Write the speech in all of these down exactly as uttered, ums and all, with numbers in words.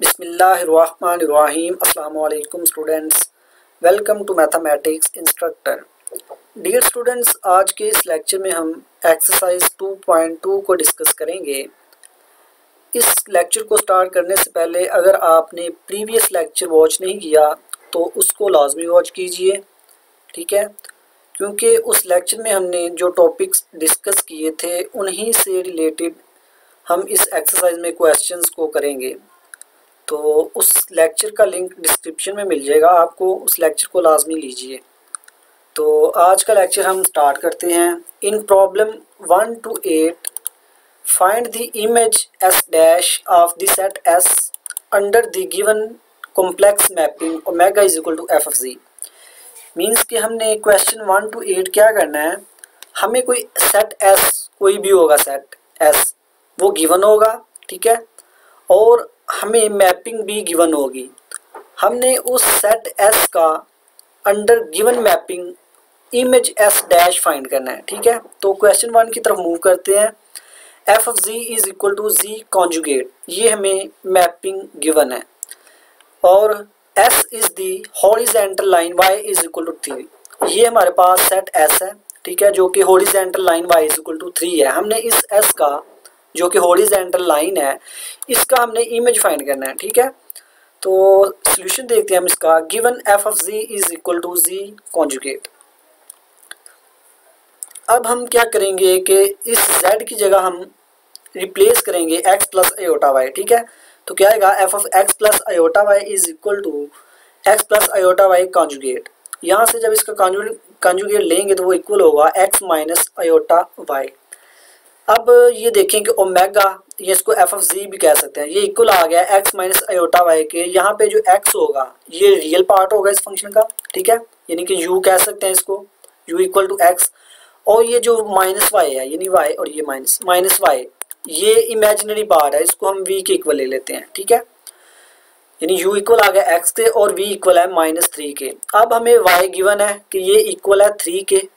बिस्मिल्लाहिर्रहमानिर्रहीम अस्सलाम वालेकुम students, welcome to mathematics instructor. Dear students, आज के इस लेक्चर में हम एक्सरसाइज टू पॉइंट टू को डिस्कस करेंगे। इस लेक्चर को स्टार्ट करने से पहले अगर आपने प्रीवियस लेक्चर वॉच नहीं किया तो उसको लाजमी वॉच कीजिए, ठीक है, क्योंकि उस लेक्चर में हमने जो टॉपिक्स डिस्कस किए थे उन्हीं से रिलेटेड हम इस एक्सरसाइज में क्वेश्चंस को करेंगे। तो उस लेक्चर का लिंक डिस्क्रिप्शन में मिल जाएगा, आपको उस लेक्चर को लाजमी लीजिए। तो आज का लेक्चर हम स्टार्ट करते हैं। In problem one two eight find the image S dash of the set S under the given complex mapping omega is equal to F of G. Means कि हमने क्वेश्चन वन टू एट क्या करना है, हमें कोई set S, कोई भी होगा सेट एस, वो गिवन होगा, ठीक है, और हमें मैपिंग भी गिवन होगी। हमने उस सेट एस का under given mapping image S dash find करना है, ठीक है। तो क्वेश्चन वन की तरफ मूव करते हैं। F of ji is equal to G conjugate, ये हमें मैपिंग गिवन है, और S is the horizontal line Y is equal to three. ये हमारे पास सेट एस है, ठीक है, जो कि horizontal line Y is equal to three है। हमने इस एस का जो कि हॉरिजेंटल लाइन है, इसका हमने इमेज फाइंड करना है, ठीक है। तो सॉल्यूशन देखते हैं हम इसका। Given F of ji is equal to G conjugate. अब हम क्या करेंगे कि इस z की जगह हम रिप्लेस करेंगे x प्लस आयोटा वाई, ठीक है। तो क्या आएगा, F of x plus iota Y is equal to x plus iota Y conjugate. यहाँ से जब इसका कॉन्जुगेट लेंगे तो वो इक्वल होगा x माइनस आयोटा वाई। अब ये देखें कि ओमेगा, ये इसको एफ ऑफ जी भी कह सकते हैं, ये इक्वल आ गया एक्स माइनस आयोटा वाई के। यहाँ पे जो एक्स होगा ये रियल पार्ट होगा इस फंक्शन का, ठीक है, यानी कि यू कह सकते हैं इसको, यू इक्वल टू एक्स। और ये जो माइनस वाई है, यानी वाई और ये माइनस माइनस वाई, ये इमेजिनरी पार्ट है, इसको हम वी के इक्वल ले लेते हैं, ठीक है, यानी यू इक्वल आ गया एक्स के और वी इक्वल है माइनस थ्री के। अब हमें वाई गिवन है कि ये इक्वल है थ्री के,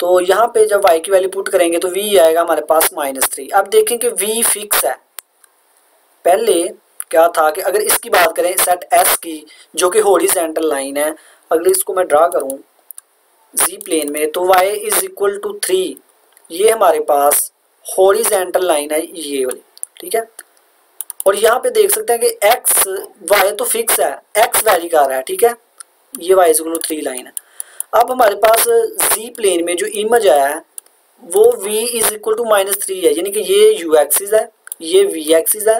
तो यहाँ पे जब y की वैल्यू पुट करेंगे तो v आएगा हमारे पास माइनस थ्री। अब देखें कि v फिक्स है। पहले क्या था कि अगर इसकी बात करें सेट S की, जो कि हॉरिजॉन्टल लाइन है, अगर इसको मैं ड्रा करूँ z प्लेन में तो y is equal to three, ये हमारे पास हॉरिजॉन्टल लाइन है ये वाली, ठीक है। और यहाँ पे देख सकते हैं कि x y तो फिक्स है, x वैरी कर रहा है, ठीक है, ये y is equal to three line है। अब हमारे पास जी प्लेन में जो इमेज आया है वो v is equal to minus three है, यानी कि ये u एक्सिस है, ये v एक्सिस है,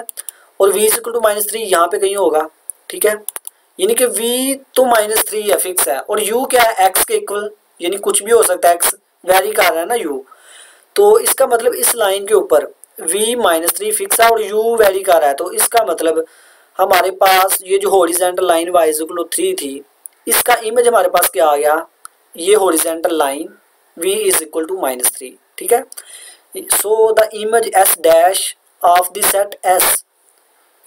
और v is equal to minus three यहाँ पे कहीं होगा, ठीक है, यानी कि v तो माइनस थ्री है, फिक्स है, और u क्या है x के इक्वल, यानी कुछ भी हो सकता है, x वैरी कर रहा है ना u, तो इसका मतलब इस लाइन के ऊपर v माइनस थ्री फिक्स है और u वैरी कर रहा है। तो इसका मतलब हमारे पास ये जो horizontal line y is equal to three थी, इसका इमेज हमारे पास क्या आ गया, ये horizontal line v is equal to minus three, ठीक है। So the image s dash of the set s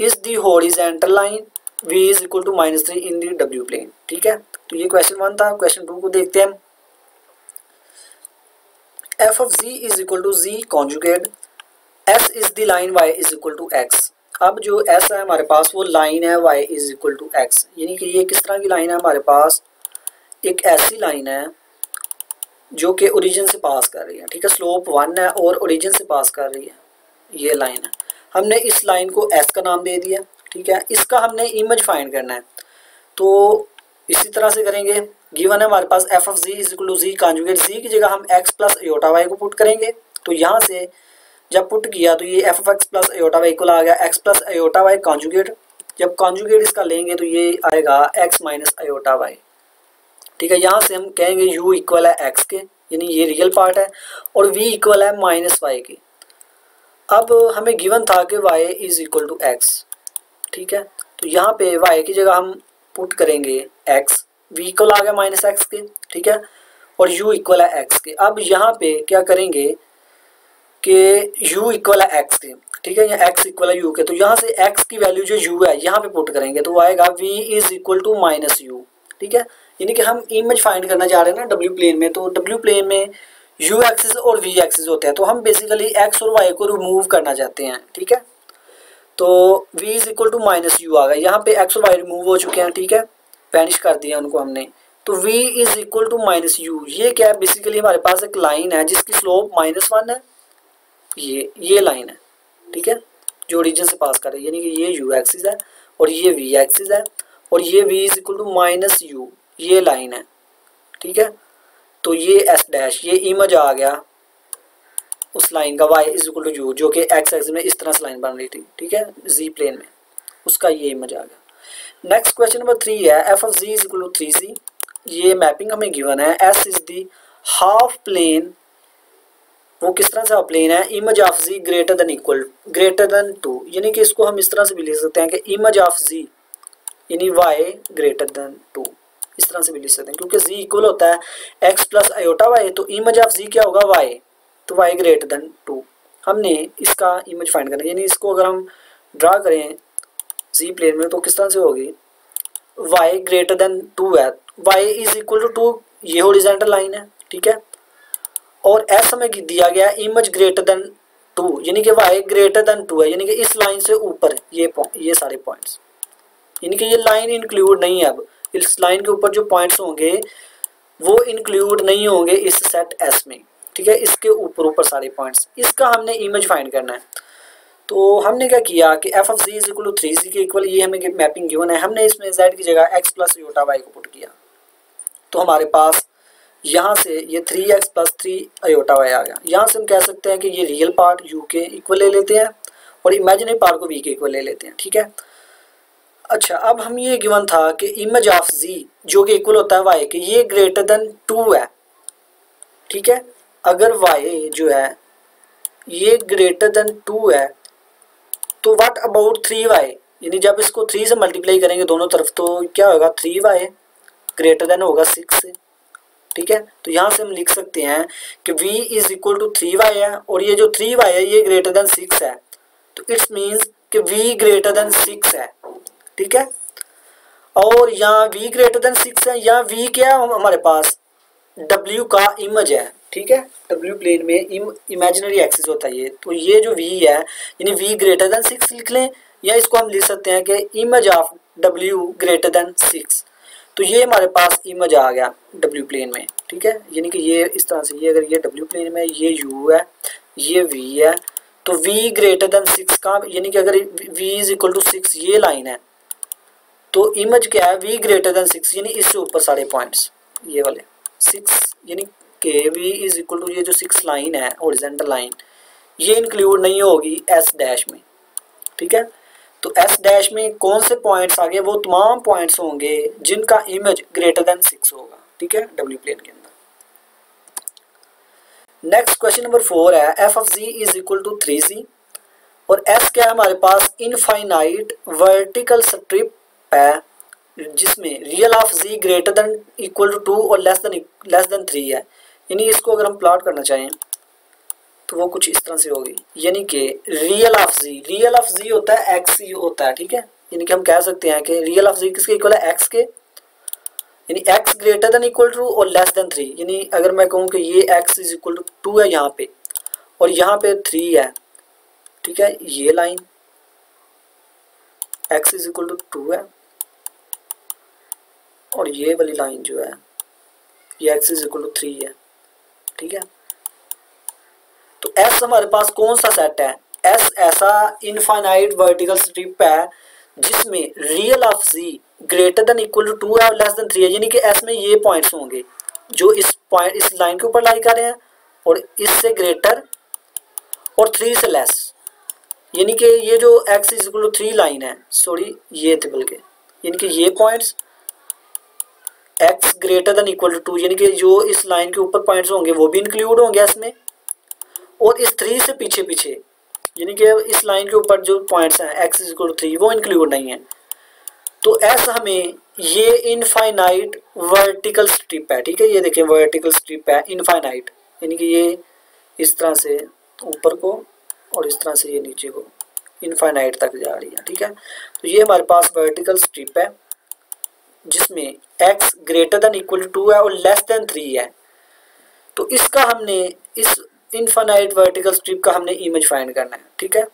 is the horizontal line v is equal to minus three in the w plane, ठीक है। तो ये question one था। Question two को देखते हैं। f of z is equal to z conjugate, s is the line y is equal to x। अब जो s है हमारे पास वो लाइन है y is equal to x, यानी कि ये किस तरह की लाइन है हमारे पास, एक ऐसी लाइन है जो कि ओरिजिन से पास कर रही है, ठीक है, स्लोप वन है और ओरिजिन से पास कर रही है, ये लाइन है। हमने इस लाइन को एस का नाम दे दिया, ठीक है, इसका हमने इमेज फाइंड करना है, तो इसी तरह से करेंगे। गिवन है हमारे पास F of ji is equal to G conjugate, G की जगह हम एक्स प्लस एयोटा वाई को पुट करेंगे, तो यहाँ से जब पुट किया तो ये F of X plus iota Y equal आ गया x plus iota Y conjugate. जब कॉन्जुगेट इसका लेंगे तो ये आएगा एक्स माइनस एयोटा वाई, ठीक है। यहाँ से हम कहेंगे u इक्वल है x के, यानी ये रियल पार्ट है, और v इक्वल है माइनस वाई के। अब हमें गिवन था कि y is equal to X, ठीक है, तो यहाँ पे y की जगह हम पुट करेंगे x, v इक्वल आ गया माइनस एक्स के, ठीक है, और u इक्वल है x के। अब यहाँ पे क्या करेंगे कि u इक्वल है x के, ठीक है, या x इक्वल है u के, तो यहाँ से x की वैल्यू जो u है यहाँ पे पुट करेंगे तो आएगा v is equal to minus U, ठीक है, यानी कि हम इमेज फाइंड करना चाह रहे हैं ना डब्ल्यू प्लेन में, तो डब्ल्यू प्लेन में यू एक्सिस और वी एक्सिस होते हैं, तो हम बेसिकली एक्स और वाई को रिमूव करना चाहते हैं, ठीक है। तो v is equal to minus U आ गया। यहाँ पे एक्स और वाई रिमूव हो चुके हैं, ठीक है, वैनिश कर दिया उनको हमने। तो v is equal to minus U, ये क्या है, बेसिकली हमारे पास एक लाइन है जिसकी स्लोप माइनस वन है, ये ये लाइन है, ठीक है, जो ओरिजिन से पास कर रही है, यानी कि ये u एक्सिस है और ये v एक्सिस है और ये v is equal to minus U, ये लाइन है, ठीक है। तो ये s डैश, ये इमेज आ गया उस लाइन का y is equal to U, जो कि x एक्सिस में इस तरह से लाइन बन रही थी, ठीक है, z प्लेन में, उसका ये इमेज आ गया। नेक्स्ट क्वेश्चन नंबर थ्री है, F of z is equal to three C, ये मैपिंग हमें गिवन है। s is the half plane, वो किस तरह से प्लेन है, image of z greater than equal greater than two, यानी कि इसको हम इस तरह से भी लिख सकते हैं कि इमेज ऑफ z यानी y ग्रेटर देन टू, इस तरह से भी लिख सकते हैं, क्योंकि z इक्वल होता है x प्लस आयोटा y, तो इमेज ऑफ z क्या होगा, y, तो y ग्रेटर देन टू। हमने इसका इमेज फाइंड करना है, यानी इसको अगर हम ड्रा करें z प्लेन में तो किस तरह से होगी, y ग्रेटर देन टू है, y is equal to two, ये हॉरिजॉन्टल लाइन है, ठीक है, और s हमें दिया गया इमेज ग्रेटर देन टू, यानी कि y ग्रेटर देन टू है, यानी कि इस लाइन से ऊपर, ये ये सारे पॉइंट्स, यानी कि ये लाइन इंक्लूड नहीं है, अब इस लाइन के ऊपर जो पॉइंट्स होंगे वो इंक्लूड नहीं होंगे इस सेट s में, ठीक है, इसके ऊपर ऊपर सारे पॉइंट्स, इसका हमने इमेज फाइंड करना है। तो हमने क्या किया कि F of ji is equal to three C के इक्वल, ये हमें मैपिंग गिवन है, हमने इसमें जेड की जगह एक्स प्लस योटा वाई को पुट किया, तो हमारे पास यहाँ से ये three x plus three iota Y आ गया। यहाँ से हम कह सकते हैं कि ये रियल पार्ट यू के इक्वल ले लेते हैं और इमेजिनरी पार्ट को वी के इक्वल ले लेते हैं, ठीक है। अच्छा, अब हम ये गिवन था कि इमेज ऑफ जी जो कि इक्वल होता है वाई के, ये ग्रेटर देन टू है, ठीक है, अगर y जो है ये ग्रेटर देन टू है तो व्हाट अबाउट थ्री वाई, यानी जब इसको थ्री से मल्टीप्लाई करेंगे दोनों तरफ तो क्या होगा, थ्री वाई ग्रेटर देन होगा सिक्स से, ठीक है। तो यहाँ से हम लिख सकते हैं कि v is equal to three Y है और ये जो थ्री वाई है ये ग्रेटर देन सिक्स है, तो इट्स मीन्स कि v ग्रेटर देन सिक्स है, ठीक है, और यहाँ v ग्रेटर देन सिक्स है, यहाँ v क्या है हमारे पास, w का इमेज है, ठीक है, डब्ल्यू प्लेन में इम इमेजिनरी एक्सिस होता है ये, तो ये जो वी है यानी वी ग्रेटर देन सिक्स लिख लें, या इसको हम लिख सकते हैं कि image of W greater than six, तो ये हमारे पास इमेज आ गया डब्ल्यू प्लेन में, ठीक है, यानी कि ये इस तरह से, ये अगर ये डब्ल्यू प्लेन में, ये यू है, ये वी है, तो वी ग्रेटर देन सिक्स का, यानी कि अगर V is equal to six ये लाइन है, तो इमेज क्या है, वी ग्रेटर देन सिक्स, यानी इससे ऊपर सारे पॉइंट्स ये वाले सिक्स, यानी के वी इज इक्वल टू, ये जो सिक्स लाइन है हॉरिजॉन्टल लाइन, ये इंक्लूड नहीं होगी एस डैश में, ठीक है। तो एस डैश में कौन से पॉइंट्स आ गए, वो तमाम पॉइंट्स होंगे जिनका इमेज ग्रेटर देन सिक्स होगा, ठीक है, डब्ल्यू प्लेन के अंदर। नेक्स्ट क्वेश्चन नंबर फोर है, F of ji is equal to three C और एस क्या है हमारे पास, इनफाइनाइट वर्टिकल स्ट्रिप है जिसमें real of ji greater than equal to two और less than less than three है, यानी इसको अगर हम प्लॉट करना चाहें तो वो कुछ इस तरह से होगी, यानी कि real of G, real of G होता है एक्स ही होता है, ठीक है, यानी कि हम कह सकते हैं कि रियल ऑफ जी किसके इक्वल है, एक्स के, यानी X greater than equal to और लेस देन थ्री, यानी अगर मैं कहूँ कि ये x is equal to two है यहाँ पे और यहाँ पे थ्री है, ठीक है, ये line x is equal to two है और ये वाली लाइन जो है ये x is equal to three है, ठीक है। तो S हमारे पास कौन सा सेट है, S ऐसा इनफाइनाइट वर्टिकल स्ट्रिप है जिसमें real of Z greater than equal to two है और लेस देन थ्री है, यानी कि S में ये पॉइंट्स होंगे जो इस पॉइंट इस लाइन के ऊपर लाई कर रहे हैं और इससे ग्रेटर और थ्री से लेस, यानी कि ये जो x is equal to three line है, सॉरी ये थे बल्कि, यानी कि ये points x greater than equal to two, यानी कि जो इस लाइन के ऊपर पॉइंट्स होंगे वो भी इंक्लूड होंगे इसमें, और इस थ्री से पीछे पीछे यानी कि इस लाइन के ऊपर जो पॉइंट्स हैं x is equal to three वो इंक्लूड नहीं है। तो ऐसा हमें ये इनफाइनाइट वर्टिकल स्ट्रिप है, ठीक है, ये देखिए वर्टिकल स्ट्रिप है इनफाइनाइट, यानी कि ये इस तरह से ऊपर को और इस तरह से ये नीचे को इनफाइनाइट तक जा रही है, ठीक है। तो ये हमारे पास वर्टिकल स्ट्रिप है जिसमें x greater than equal to है और लेस देन थ्री है, तो इसका हमने इस इनफाइनाइट वर्टिकल स्ट्रिप का हमने इमेज फाइंड करना है, ठीक है।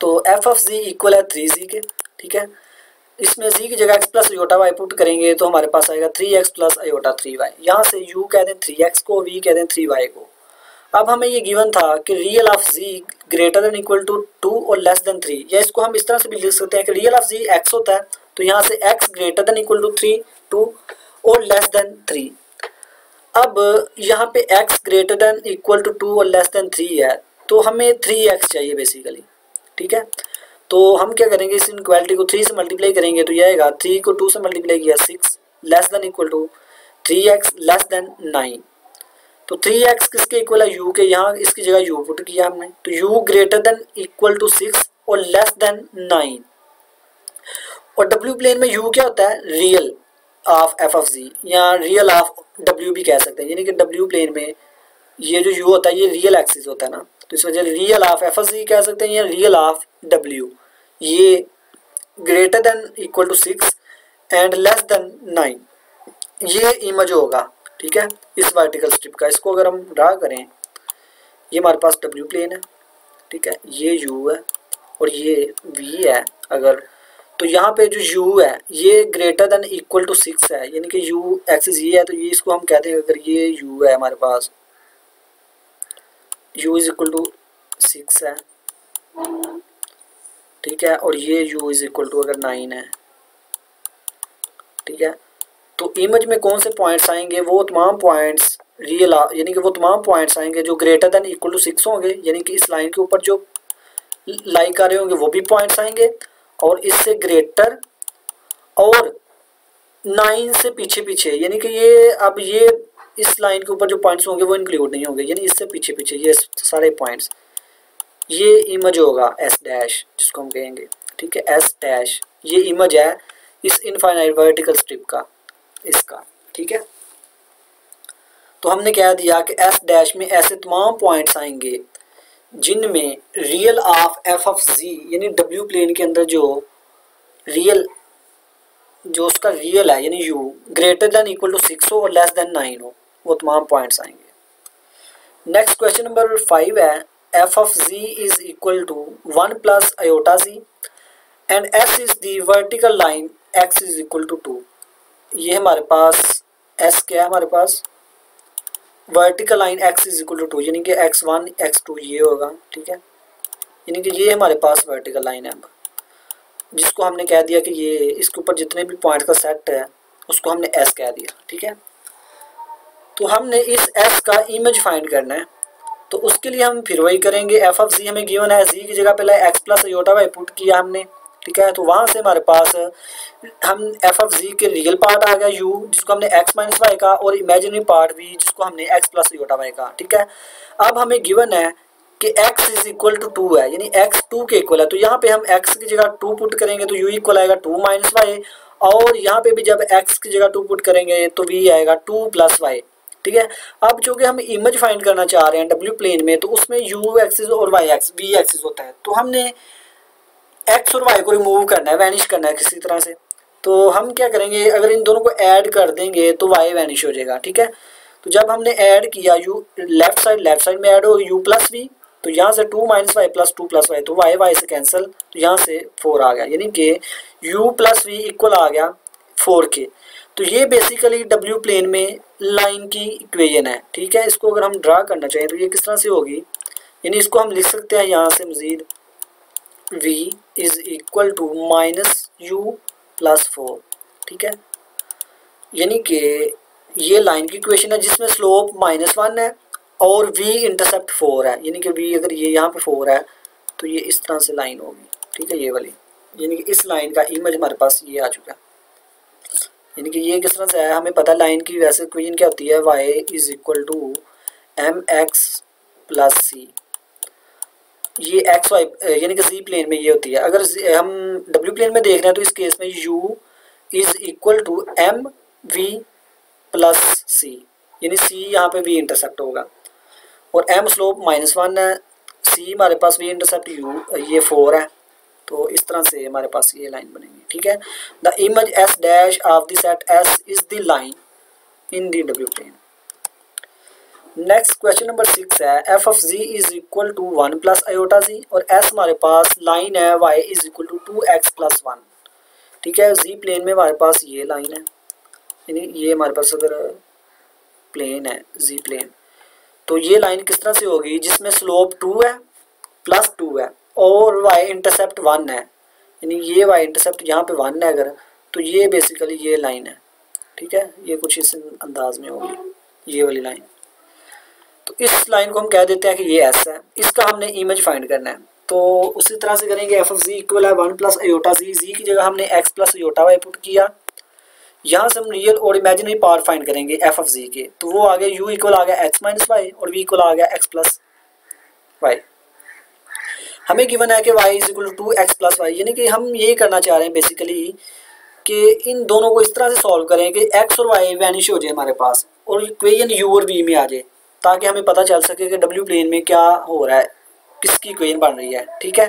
तो एफ ऑफ जी इक्वल है थ्री जी के, ठीक है। इसमें जी की जगह x plus iota Y put करेंगे तो हमारे पास आएगा three x plus iota three y. यहाँ से यू कह दें थ्री एक्स को, वी कह दें थ्री वाई को। अब हमें ये गिवन था कि real of ji greater than equal to two और लेस देन थ्री, या इसको हम इस तरह से भी लिख सकते हैं कि रियल ऑफ जी एक्स होता है तो यहाँ से x greater than equal to three two और लेस देन थ्री। अब यहाँ पे x greater than equal to two और लेस देन थ्री है तो हमें थ्री एक्स चाहिए बेसिकली, ठीक है। तो हम क्या करेंगे, इस इनक्वालिटी को थ्री से मल्टीप्लाई करेंगे तो यह आएगा थ्री को टू से मल्टीप्लाई किया six less than equal to three x less than nine. तो थ्री एक्स किसके इक्वल है, यू के। यहाँ इसकी जगह यू पुट किया हमने तो u greater than equal to six और लेस देन नाइन। और डब्ल्यू प्लेन में यू क्या होता है, real of F of z या रियल ऑफ डब्ल्यू भी कह सकते हैं, यानी कि डब्ल्यू प्लेन में ये जो यू होता है ये रियल एक्सिस होता है ना, तो इस वजह real of F of z कह सकते हैं या रियल ऑफ डब्ल्यू। ये greater than equal to six and less than nine ये इमेज होगा, ठीक है, इस वर्टिकल स्ट्रिप का। इसको अगर हम ड्रा करें, ये हमारे पास डब्ल्यू प्लेन है, ठीक है, ये यू है और ये वी है अगर, तो यहाँ पे जो यू है ये greater than equal to six है, यानी कि यू एक्सिस ये है तो ये इसको हम कहते हैं, अगर ये यू है हमारे पास u is equal to six है, ठीक है, और ये u इज इक्वल टू अगर नाइन है, ठीक है। तो इमेज में कौन से पॉइंट्स आएंगे, वो तमाम पॉइंट्स रियल यानी कि वो तमाम पॉइंट्स आएंगे जो greater than equal to six होंगे, यानी कि इस लाइन के ऊपर जो लाई कर रहे होंगे वो भी पॉइंट्स आएंगे, और इससे ग्रेटर और नाइन से पीछे पीछे, यानी कि ये अब ये इस लाइन के ऊपर जो पॉइंट्स होंगे वो इंक्लूड नहीं होंगे, यानी इससे पीछे पीछे ये सारे पॉइंट्स, ये इमेज होगा एस डैश जिसको हम कहेंगे, ठीक है, एस डैश ये इमेज है इस इनफाइनाइट वर्टिकल स्ट्रिप का, इसका, ठीक है। तो हमने क्या दिया कि एस डैश में ऐसे तमाम पॉइंट्स आएंगे जिनमें रियल ऑफ एफ ऑफ जी यानी डब्ल्यू प्लेन के अंदर जो रियल जो उसका रियल है यानी you greater than equal to six हो और लेस देन नाइन हो, वो तमाम पॉइंट्स आएंगे। नेक्स्ट क्वेश्चन नंबर फाइव है F of ji is equal to one plus iota z and s is the vertical line x is equal to two. ये हमारे पास एस क्या है, हमारे पास vertical line x is equal to two यानी कि एक्स वन एक्स टू ये होगा, ठीक है, यानी कि ये हमारे पास वर्टिकल लाइन है जिसको हमने कह दिया कि ये इसके ऊपर जितने भी पॉइंट का सेट है उसको हमने एस कह दिया, ठीक है। तो हमने इस एस का इमेज फाइंड करना है तो उसके लिए हम फिर वही करेंगे, एफ ऑफ जी हमें गिवन है, जी की जगह पहले x plus iota Y put किया हमने, ठीक है। तो वहाँ से हमारे पास हम एफ ऑफ जी के रियल पार्ट आ गया यू जिसको हमने एक्स माइनस वाई का, और इमेजिनरी पार्ट भी जिसको हमने एक्स प्लस आयोटा वाई का, ठीक है। अब हमें गिवन है कि x is equal to two है यानी x टू के इक्वल है, तो यहाँ पे हम x की जगह टू पुट करेंगे तो u इक्वल आएगा टू माइनस वाई, और यहाँ पे भी जब x की जगह टू पुट करेंगे तो v आएगा टू प्लस वाई, ठीक है। अब चूँकि हम इमेज फाइंड करना चाह रहे हैं w प्लेन में तो उसमें u एक्सिस और y एक्स v एक्सिस होता है, तो हमने x और y को रिमूव करना है, वैनिश करना है किसी तरह से। तो हम क्या करेंगे, अगर इन दोनों को ऐड कर देंगे तो y वैनिश हो जाएगा, ठीक है। तो जब हमने ऐड किया u left side left side में ऐड हो u प्लस v, तो यहाँ से two minus Y plus two plus Y, तो वाई वाई से कैंसिल, तो यहाँ से फोर आ गया, यानी कि u प्लस वी इक्वल आ गया फोर के। तो ये बेसिकली डब्ल्यू प्लेन में लाइन की इक्वेशन है, ठीक है। इसको अगर हम ड्रा करना चाहें तो ये किस तरह से होगी, यानी इसको हम लिख सकते हैं यहाँ से मजीद v is equal to minus you plus four, ठीक है, यानी कि ये लाइन की इक्वेशन है जिसमें स्लोप माइनस वन है और v इंटरसेप्ट फोर है, यानी कि v अगर ये यहाँ पे फोर है तो ये इस तरह से लाइन होगी, ठीक है, ये वाली, यानी कि इस लाइन का इमेज हमारे पास ये आ चुका है, यानी कि ये किस तरह से आया हमें पता है। लाइन की वैसे इक्वेशन क्या होती है, y is equal to M x plus सी, ये एक्स वाई यानी कि z प्लेन में ये होती है। अगर हम w प्लेन में देख रहे हैं तो इस केस में u is equal to M we plus सी, यानी सी यहाँ पे v इंटरसेप्ट होगा और m स्लोप माइनस वन है, c हमारे पास भी इंटरसेप्ट u ये फोर है, तो इस तरह से हमारे पास ये लाइन बनेगी, ठीक है। The image s dash of the set s is the line in the w plane. Next question number six है F of ji is equal to one plus iota जी और एस हमारे पास लाइन है Y is equal to two x plus one. ठीक है, जी plane में हमारे पास ये लाइन है, यानी ये हमारे पास अगर प्लेन है जी प्लेन, तो ये लाइन किस तरह से होगी जिसमें स्लोप टू है प्लस टू है और वाई इंटरसेप्ट वन है, यानी ये वाई इंटरसेप्ट यहाँ पे वन है अगर, तो ये बेसिकली ये लाइन है। ठीक है, ये कुछ इस अंदाज में होगी ये वाली लाइन। तो इस लाइन को हम कह देते हैं कि ये ऐसा है, इसका हमने इमेज फाइंड करना है। तो उसी तरह से करेंगे एफ ऑफ जी इक्वल है one plus iota z, z की जगह हमने x plus iota Y put किया। यहाँ से हम रियल और इमेजिनरी पावर फाइंड करेंगे एफ ऑफ जी के, तो वो आ गया यू इक्वल आ गया एक्स माइनस वाई और वी इक्वल आ गया एक्स प्लस वाई। हमें गिवन है कि Y is equal to x plus Y, यानी कि हम ये करना चाह रहे हैं बेसिकली कि इन दोनों को इस तरह से सॉल्व करें कि एक्स और वाई वैनिश हो जाए हमारे पास और इक्वेशन यू और वी में आ जाए, ताकि हमें पता चल सके कि डब्ल्यू प्लेन में क्या हो रहा है, किसकी इक्वेशन बन रही है। ठीक है,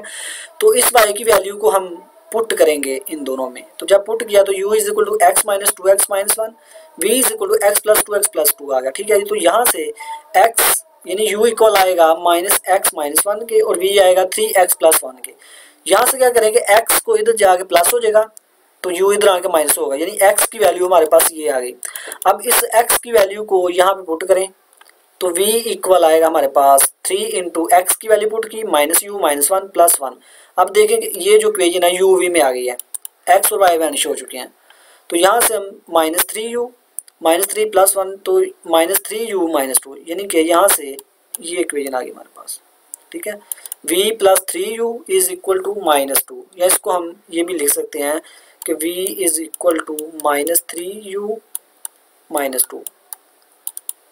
तो इस वाई की वैल्यू को हम पुट करेंगे इन दोनों में। तो जब पुट किया तो u is equal to x minus two x minus one, v is equal to x plus two x plus two आ गया। ठीक है, तो यहाँ से x यानी u इक्वल आएगा माइनस एक्स माइनस वन के और v आएगा थ्री एक्स प्लस वन के। यहाँ से क्या करेंगे x को इधर जाके प्लस हो जाएगा तो u इधर आके माइनस होगा, यानी x की वैल्यू हमारे पास ये आ गई। अब इस x की वैल्यू को यहाँ पे पुट करें तो v इक्वल आएगा हमारे पास थ्री इंटू एक्स की वैल्यू पुट की minus you minus one plus one. अब देखें कि ये जो इक्वेशन है u v में आ गई है, x और y वैनिश हो चुके हैं। तो यहाँ से हम minus three u minus three plus one, तो minus three u minus two, यानी कि यहाँ से ये इक्वेशन आ गई हमारे पास। ठीक है, v plus three u is equal to minus two, या इसको हम ये भी लिख सकते हैं कि v is equal to minus three u minus two,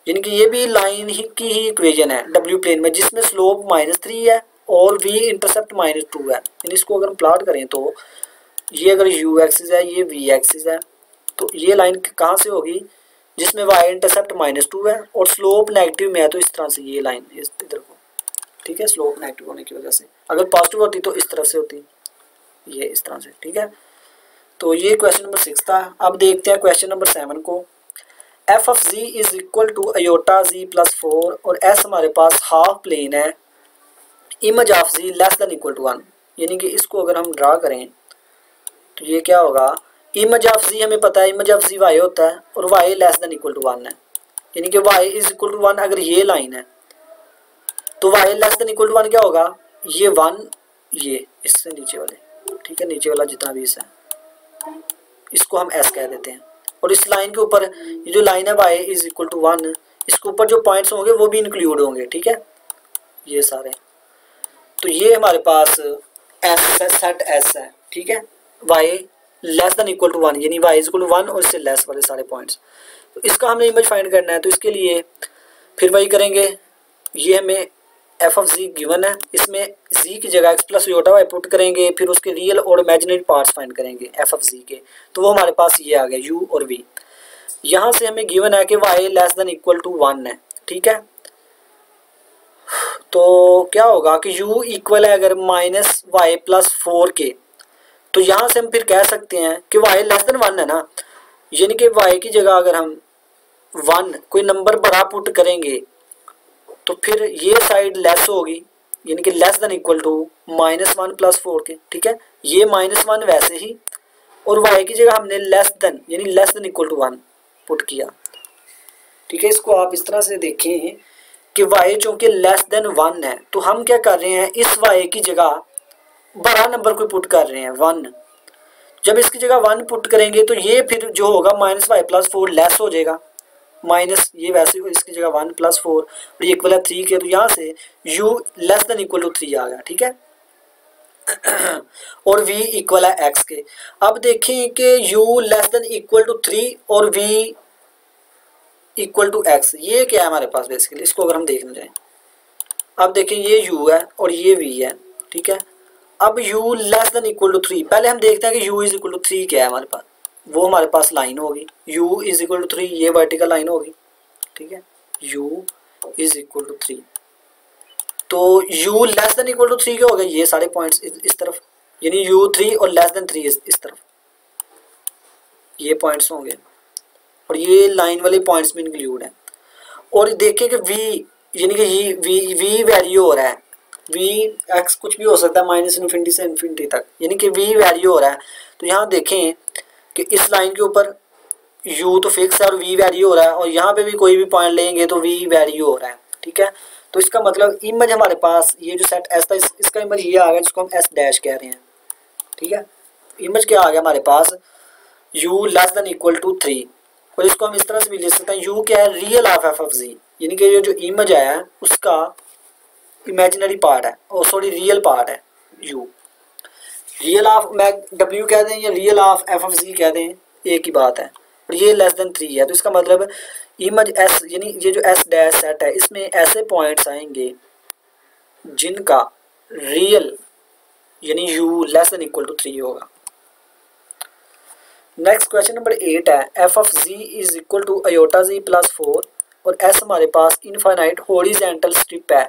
यानी कि ये भी लाइन ही की ही इक्वेशन है डब्ल्यू प्लेन में जिसमें स्लोप माइनस थ्री है और वी इंटरसेप्ट माइनस टू है। यानी इसको अगर हम प्लाट करें तो ये अगर यू एक्सिस है ये वी एक्सिस है, तो ये लाइन कहाँ से होगी जिसमें वाई इंटरसेप्ट माइनस टू है और स्लोप नेगेटिव में है, तो इस तरह से ये लाइन इस इधर को। ठीक है, स्लोप नेगेटिव होने की वजह से अगर पॉजिटिव होती तो इस तरफ से होती, ये इस तरह से। ठीक है, तो ये क्वेश्चन नंबर सिक्स था। अब देखते हैं क्वेश्चन नंबर सेवन को। F of ji is equal to iota ji plus four और एस हमारे पास हाफ प्लेन है, image of ji less than equal to one, यानी कि इसको अगर हम ड्रा करें तो ये क्या होगा, इमेज ऑफ जी हमें पता है इमेज ऑफ जी वाई होता है और Y less than equal to one है, यानी कि Y is equal to one अगर ये लाइन है तो Y less than equal to one क्या होगा, ये वन ये इससे नीचे वाले। ठीक है, नीचे वाला जितना भी इससे है इसको हम एस कह देते हैं, और इस लाइन के ऊपर ये जो लाइन है Y is equal to one, इसके ऊपर जो पॉइंट्स होंगे वो भी इंक्लूड होंगे। ठीक है, ये सारे, तो ये हमारे पास एस सेट एस है। ठीक है, Y less than equal to one, यानी y is equal to one और इससे लेस वाले सारे पॉइंट्स। तो इसका हमने इमेज फाइंड करना है, तो इसके लिए फिर वही करेंगे, ये हमें एफ ऑफ जी गिवन है, इसमें जी की जगह x plus iota Y put करेंगे, फिर उसके रियल और इमेजिनरी पार्ट्स फाइंड करेंगे एफ ऑफ जी के, तो वो हमारे पास ये आ गए यू और वी। यहाँ से हमें गिवन है कि Y less than equal to one है। ठीक है, तो क्या होगा कि यू इक्वल है अगर माइनस वाई प्लस फोर के, तो यहाँ से हम फिर कह सकते हैं कि वाई लेस देन वन है ना, यानी कि वाई की जगह अगर हम वन कोई नंबर बड़ा पुट करेंगे तो फिर ये साइड लेस होगी, यानी कि less than equal to minus one plus four के। ठीक है, ये माइनस वन वैसे ही, और वाई की जगह हमने लेस देन यानी less than equal to one put किया। ठीक है, इसको आप इस तरह से देखें कि वाई चूँकि लेस देन वन है, तो हम क्या कर रहे हैं इस वाई की जगह बड़ा नंबर को पुट कर रहे हैं वन। जब इसकी जगह वन पुट करेंगे तो ये फिर जो होगा minus Y plus four less हो जाएगा, माइनस ये वैसे इसकी जगह वन प्लस फोर और ये इक्वल है थ्री के, तो यहाँ से u less than equal to three आ गया। ठीक है, और v इक्वल है x के। अब देखें कि u less than equal to three और v इक्वल टू x, ये क्या है हमारे पास बेसिकली, इसको अगर हम देखना जाए, अब देखें ये u है और ये v है। ठीक है, अब u less than equal to three, पहले हम देखते हैं कि u is equal to three क्या है हमारे पास, वो हमारे पास लाइन होगी u is equal to three, ये वर्टिकल लाइन होगी। ठीक है, u is equal to three, तो u less than equal to three क्या हो गया, ये सारे पॉइंट्स इस, इस तरफ, यानी u थ्री और लेस देन थ्री इस, इस तरफ ये पॉइंट्स होंगे और ये लाइन वाले पॉइंट्स भी इंक्लूड हैं। और देखिए कि v यानी कि ही v v वैल्यू हो रहा है, v x कुछ भी हो सकता है माइनस इन्फिनिटी से इन्फिनिटी तक, यानी कि v वैल्यू हो रहा है। तो यहाँ देखें कि इस लाइन के ऊपर u तो फिक्स है और v वैल्यू हो रहा है, और यहाँ पे भी कोई भी पॉइंट लेंगे तो v वैल्यू हो रहा है। ठीक है, तो इसका मतलब इमेज हमारे पास ये जो सेट s था इस, इसका इमेज ये आ गया जिसको हम s डैश कह रहे हैं। ठीक है, इमेज क्या आ गया हमारे पास, u less than equal to three. और इसको हम इस तरह से भी ले सकते हैं, u क्या है रियल ऑफ एफ ऑफ जी, यानी कि ये जो इमेज आया है उसका इमेजिनरी पार्ट है, और सॉरी रियल पार्ट है u। रियल ऑफ मैग डब्ल्यू कह दें या real of F of z कह दें, एक ही बात है। और ये लेस देन थ्री है, तो इसका मतलब इमेज s यानी ये जो s डैश सेट है इसमें ऐसे पॉइंट्स आएंगे जिनका रियल यानी u less than equal to three होगा। नेक्स्ट क्वेश्चन नंबर एट है, F of ji is equal to iota ji plus four, और एस हमारे पास इनफाइनाइट हॉरिजॉन्टल स्ट्रिप है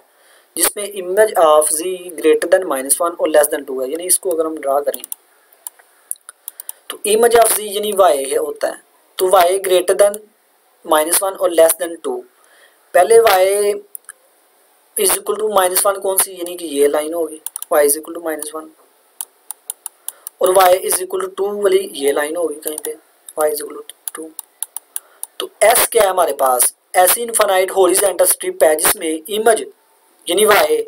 जिसमें image of ji greater than minus one और less than two है। यानी इसको अगर हम ड्रा करें तो इमेज ऑफ जी यानी वाई होता है, तो y greater than minus one और लेस देन टू। पहले y is equal to minus one कौन सी, यानी कि ये लाइन होगी y is equal to minus one, और y is equal to two वाली ये लाइन होगी कहीं पे y is equal to two. तो s क्या है हमारे पास, ऐसी इनफाइनाइट हॉरिजॉन्टल स्ट्रिप है जिसमें इमेज यानी y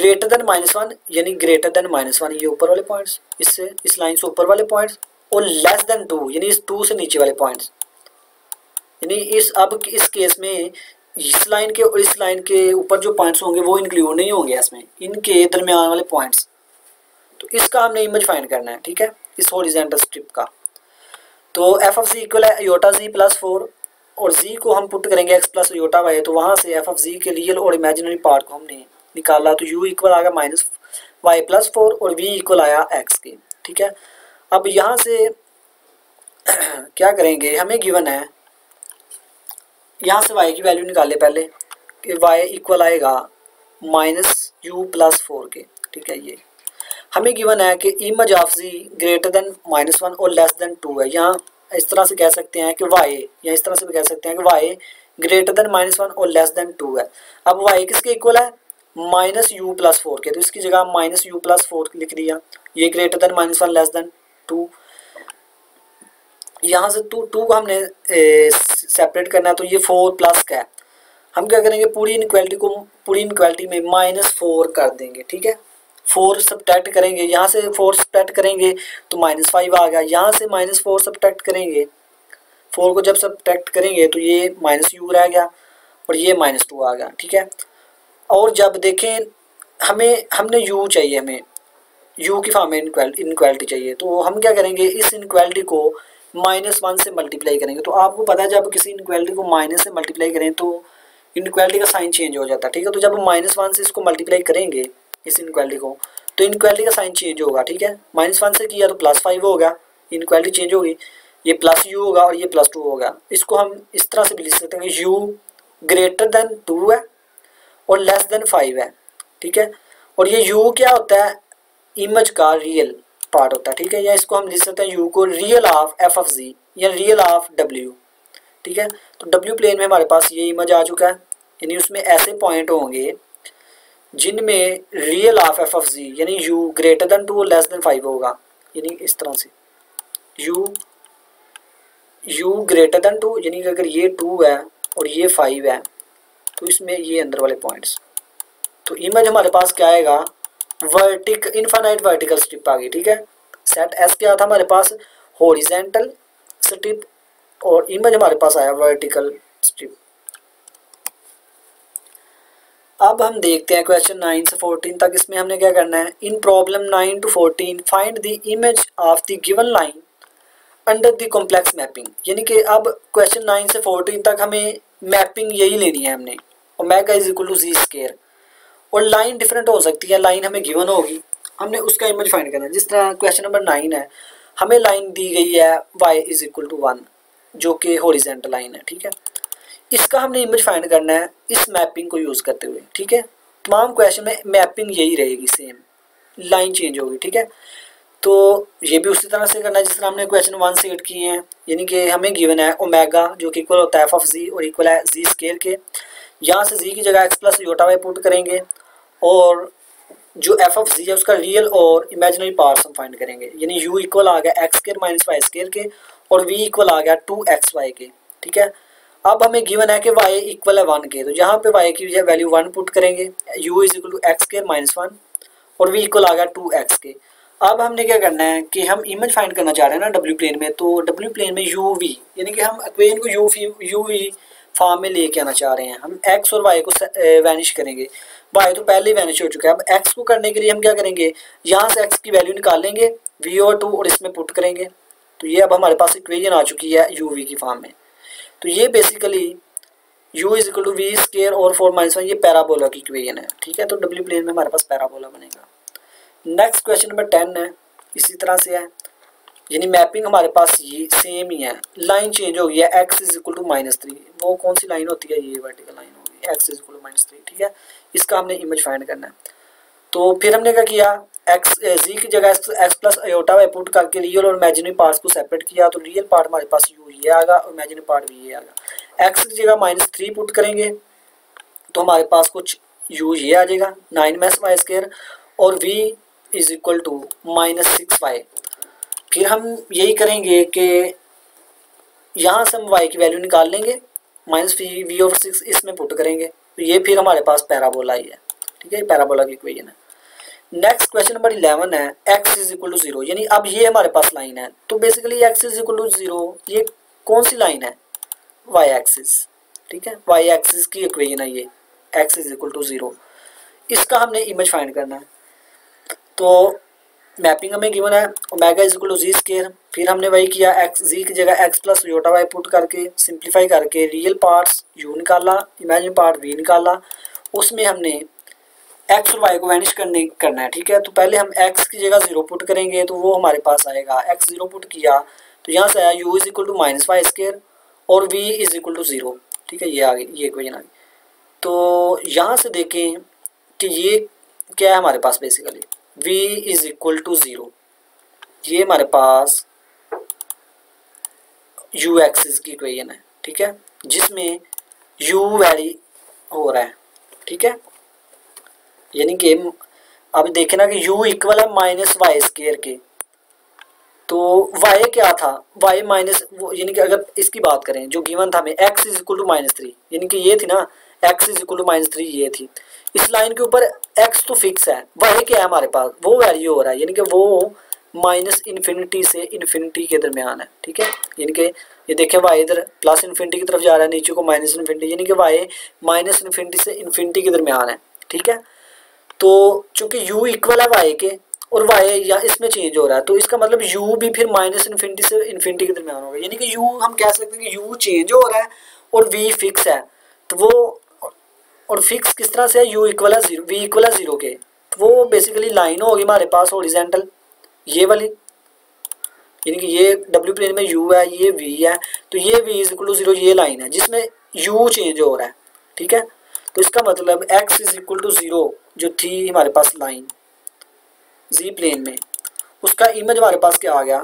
greater than minus one, यानी ग्रेटर देन माइनस वन ये ऊपर वाले पॉइंट्स, इससे इस लाइन से ऊपर वाले पॉइंट्स, और लेस देन टू यानी इस टू से नीचे वाले पॉइंट्स। यानी इस अब इस केस में इस लाइन के और इस लाइन के ऊपर जो पॉइंट्स होंगे वो इंक्लूड नहीं होंगे इसमें, इनके दरमियान वाले पॉइंट्स। तो इसका हमने इमेज फाइंड करना है, ठीक है, इस हॉरिजॉन्टल स्ट्रिप का। तो एफ ऑफ जी इक्वल है आयोटा जी प्लस फोर, और जी को हम पुट करेंगे एक्स प्लस आयोटा वाई, तो वहाँ से एफ ऑफ जी के रियल और इमेजिनरी पार्ट को हमने निकाला। तो यू इक्वल आ गया माइनस वाई प्लस फोर और वी इक्वल आया एक्स के। ठीक है, अब यहाँ से क्या करेंगे, हमें गिवन है, यहाँ से वाई की वैल्यू निकाले पहले कि वाई इक्वल आएगा माइनस यू प्लस फोर के। ठीक है, ये हमें गिवन है कि image of ji greater than minus one और लेस देन टू है। यहाँ इस तरह से कह सकते हैं कि वाई, या इस तरह से भी कह सकते हैं कि y greater than minus one और लेस देन टू है। अब वाई किसके इक्वल है, माइनस यू प्लस फोर के, तो इसकी जगह माइनस यू प्लस फोर लिख दिया। ये greater than minus one less than two, यहाँ से टू टू को हमने ए, सेपरेट करना है, तो ये फोर प्लस का है। हम क्या करेंगे, पूरी इनक्वालिटी को पूरी इनक्वालिटी में माइनस फोर कर देंगे। ठीक है, फोर सब्ट्रैक्ट करेंगे, यहाँ से फोर सब्ट्रैक्ट करेंगे तो माइनस फाइव आ गया, यहाँ से माइनस फोर सब्ट्रैक्ट करेंगे, फोर को जब सब्ट्रैक्ट करेंगे तो ये माइनस यू रह गया और ये माइनस टू आ गया। ठीक है, और जब देखें हमें हमने यू चाहिए, हमें यू की फॉर्म में इनक्वालिटी चाहिए, तो हम क्या करेंगे, इस इनक्वालिटी को माइनस वन से मल्टीप्लाई करेंगे। तो आपको पता है जब किसी इनक्वालिटी को माइनस से मल्टीप्लाई करें तो इनक्वालिटी का साइन चेंज हो जाता है। ठीक है, तो जब हम माइनस वन से इसको मल्टीप्लाई करेंगे इस इनक्वालिटी को, तो इनक्वालिटी का साइन चेंज होगा। ठीक है, माइनस वन से किया तो प्लस फाइव होगा, इनक्वालिटी चेंज होगी, ये प्लस यू होगा और ये प्लस टू होगा। इसको हम इस तरह से भी लिख सकते हैं, यू ग्रेटर देन टू है और लेस देन फाइव है। ठीक है, और ये यू क्या होता है, इमेज का रियल पार्ट होता है। ठीक है, या इसको हम लिख सकते हैं यू को real of F of z या रियल ऑफ डब्ल्यू। ठीक है, तो डब्ल्यू प्लेन में हमारे पास ये इमेज आ चुका है, यानी उसमें ऐसे पॉइंट होंगे जिनमें रियल ऑफ एफ ऑफ जी यानी u greater than two less than five होगा। यानी इस तरह से u u greater than two, यानी कि अगर ये टू है और ये फाइव है तो इसमें ये अंदर वाले पॉइंट्स। तो इमेज हमारे पास क्या आएगा, वर्टिक इनफाइनाइट वर्टिकल स्ट्रिप आ गई। ठीक है, सेट एस क्या था हमारे पास, हॉरिजॉन्टल स्ट्रिप, और इमेज हमारे पास आया वर्टिकल स्ट्रिप। अब हम देखते हैं क्वेश्चन नाइन से फोर्टीन तक, इसमें हमने क्या करना है। In problem nine to fourteen find the image of the given line under the complex mapping. यानी कि अब क्वेश्चन नाइन से फोर्टीन तक हमें मैपिंग यही लेनी है हमने, omega is equal to ji square, और लाइन डिफरेंट हो सकती है, लाइन हमें गिवन होगी, हमने उसका इमेज फाइंड करना है। जिस तरह क्वेश्चन नंबर नाइन है, हमें लाइन दी गई है Y is equal to one, जो कि हॉरिजॉन्टल लाइन है। ठीक है, इसका हमने इमेज फाइंड करना है इस मैपिंग को यूज़ करते हुए। ठीक है, तमाम क्वेश्चन में मैपिंग यही रहेगी, सेम लाइन चेंज होगी। ठीक है, तो ये भी उसी तरह से करना है जिस तरह हमने क्वेश्चन वन से एड किए हैं। यानी कि हमें गिवन है ओमेगा जो कि इक्वल होता है एफ ऑफ जी और इक्वल है जी स्केयर के। यहाँ से जी की जगह x plus iota Y put करेंगे और जो एफ ऑफ जी है उसका रियल और इमेजिनरी पार्ट्स हम फाइंड करेंगे। यानी यू इक्वल आ गया x square minus Y square के और वी इक्वल आ गया टू एक्स वाई के। ठीक है, अब हमें गिवन है कि वाई इक्वल है वन के, तो यहाँ पे वाई की वैल्यू वन पुट करेंगे, u is equal to x square minus one और वी इक्वल आ गया टू एक्स के। अब हमने क्या करना है कि हम इमेज फाइंड करना चाह रहे हैं ना डब्ल्यू प्लेन में, तो डब्ल्यू प्लेन में यू वी यानी कि हम इक्वेशन को u v u v form में लेके आना चाह रहे हैं। हम एक्स और वाई को वैनिश करेंगे, वाई तो पहले ही वैनिश हो चुका है। अब एक्स को करने के लिए हम क्या करेंगे, यहाँ से एक्स की वैल्यू निकाल लेंगे वी और टू और इसमें पुट करेंगे। तो ये अब हमारे पास इक्वेशन आ चुकी है यू वी की फॉर्म में। तो ये basically u is equal to v square और फोर माइनस वन, ये पैराबोला की इक्वेशन है। ठीक है, तो डब्ल्यू प्लेन में हमारे पास पैराबोला बनेगा। नेक्स्ट क्वेश्चन नंबर टेन है, इसी तरह से है। यानी मैपिंग हमारे पास ये सेम ही है, लाइन चेंज हो गई है। X is equal to minus three, वो कौन सी लाइन होती है, ये वर्टिकल लाइन होगी x is equal to minus three. ठीक है, इसका हमने इमेज फाइंड करना है। तो फिर हमने क्या किया, एक्स जी की जगह x plus iota Y put करके रियल और इमेजिनरी पार्ट्स को सेपरेट किया। तो रियल पार्ट हमारे पास यू ये आएगा और इमेजिनरी पार्ट भी ये आएगा। एक्स की जगह माइनस थ्री पुट करेंगे तो हमारे पास कुछ यू ये आ जाएगा नाइन माइनस वाई स्क्वायर और v is equal to minus six y. फिर हम यही करेंगे कि यहाँ से हम वाई की वैल्यू निकाल लेंगे minus v v over six इसमें पुट करेंगे। तो ये फिर हमारे पास पैराबोला ही है। ठीक है, पैराबोला की इक्वेशन है। नेक्स्ट क्वेश्चन नंबर इलेवन है, x is equal to zero. यानी अब ये हमारे पास लाइन है, तो basically x is equal to zero ये कौन सी लाइन है, वाई एक्सिस। ठीक है, वाई एक्सिस की इक्वेशन है ये x is equal to zero. इसका हमने इमेज फाइंड करना है। तो मैपिंग हमें गिवन है omega is equal to ji square. फिर हमने वही किया, एक्स जी की जगह x plus iota Y put करके सिंप्लीफाई करके रियल पार्ट्स यू निकाला, इमेजिनरी पार्ट वी निकाला। उसमें हमने एक्स और वाई को वैनिश करने करना है। ठीक है, तो पहले हम एक्स की जगह जीरो पुट करेंगे तो वो हमारे पास आएगा, एक्स जीरो पुट किया तो यहाँ से आया u is equal to minus Y square और v is equal to zero. ठीक है, ये आ गई ये इक्वेशन आ गई। तो यहाँ से देखें कि ये क्या है हमारे पास, basically v is equal to zero, ये हमारे पास u एक्सिस की इक्वेशन है। ठीक है, जिसमें u वैरी हो रहा है। ठीक है, यानी कि अब देखे ना कि u इक्वल है माइनस वाई स्केयर के। तो y क्या था, y माइनस वो, यानी कि अगर इसकी बात करें जो गिवन था हमें x is equal to minus three, यानी कि ये थी ना x is equal to minus three, ये थी। इस लाइन के ऊपर x तो फिक्स है, वही क्या है हमारे पास, वो वैल्यू हो रहा है, यानी कि वो माइनस इन्फिनिटी से इन्फिनिटी के दरमियान है। ठीक है, यानी कि ये देखें y इधर प्लस इन्फिनिटी की तरफ जा रहा है, नीचे को माइनस इन्फिनिटी, यानी कि y माइनस इन्फिनिटी से इन्फिनिटी के दरमियान है। ठीक है, तो चूँकि u इक्वल है y के और y या इसमें चेंज हो रहा है, तो इसका मतलब u भी फिर माइनस इन्फिनिटी से इन्फिनिटी के दरमियान होगा। यानी कि u हम कह सकते हैं कि u चेंज हो रहा है और v फिक्स है। तो वो और फिक्स किस तरह से है, u इक्वल है जीरो v इक्वल है जीरो के। तो वो बेसिकली लाइन होगी हमारे पास हॉरिजॉन्टल, ये वाली। यानी कि ये डब्ल्यू प्लेन में u है, ये v है, तो ये v is equal to zero ये लाइन है जिसमें u चेंज हो रहा है। ठीक है, तो इसका मतलब x is equal to zero जो थी हमारे पास लाइन जी प्लेन में, उसका इमेज हमारे पास क्या आ गया,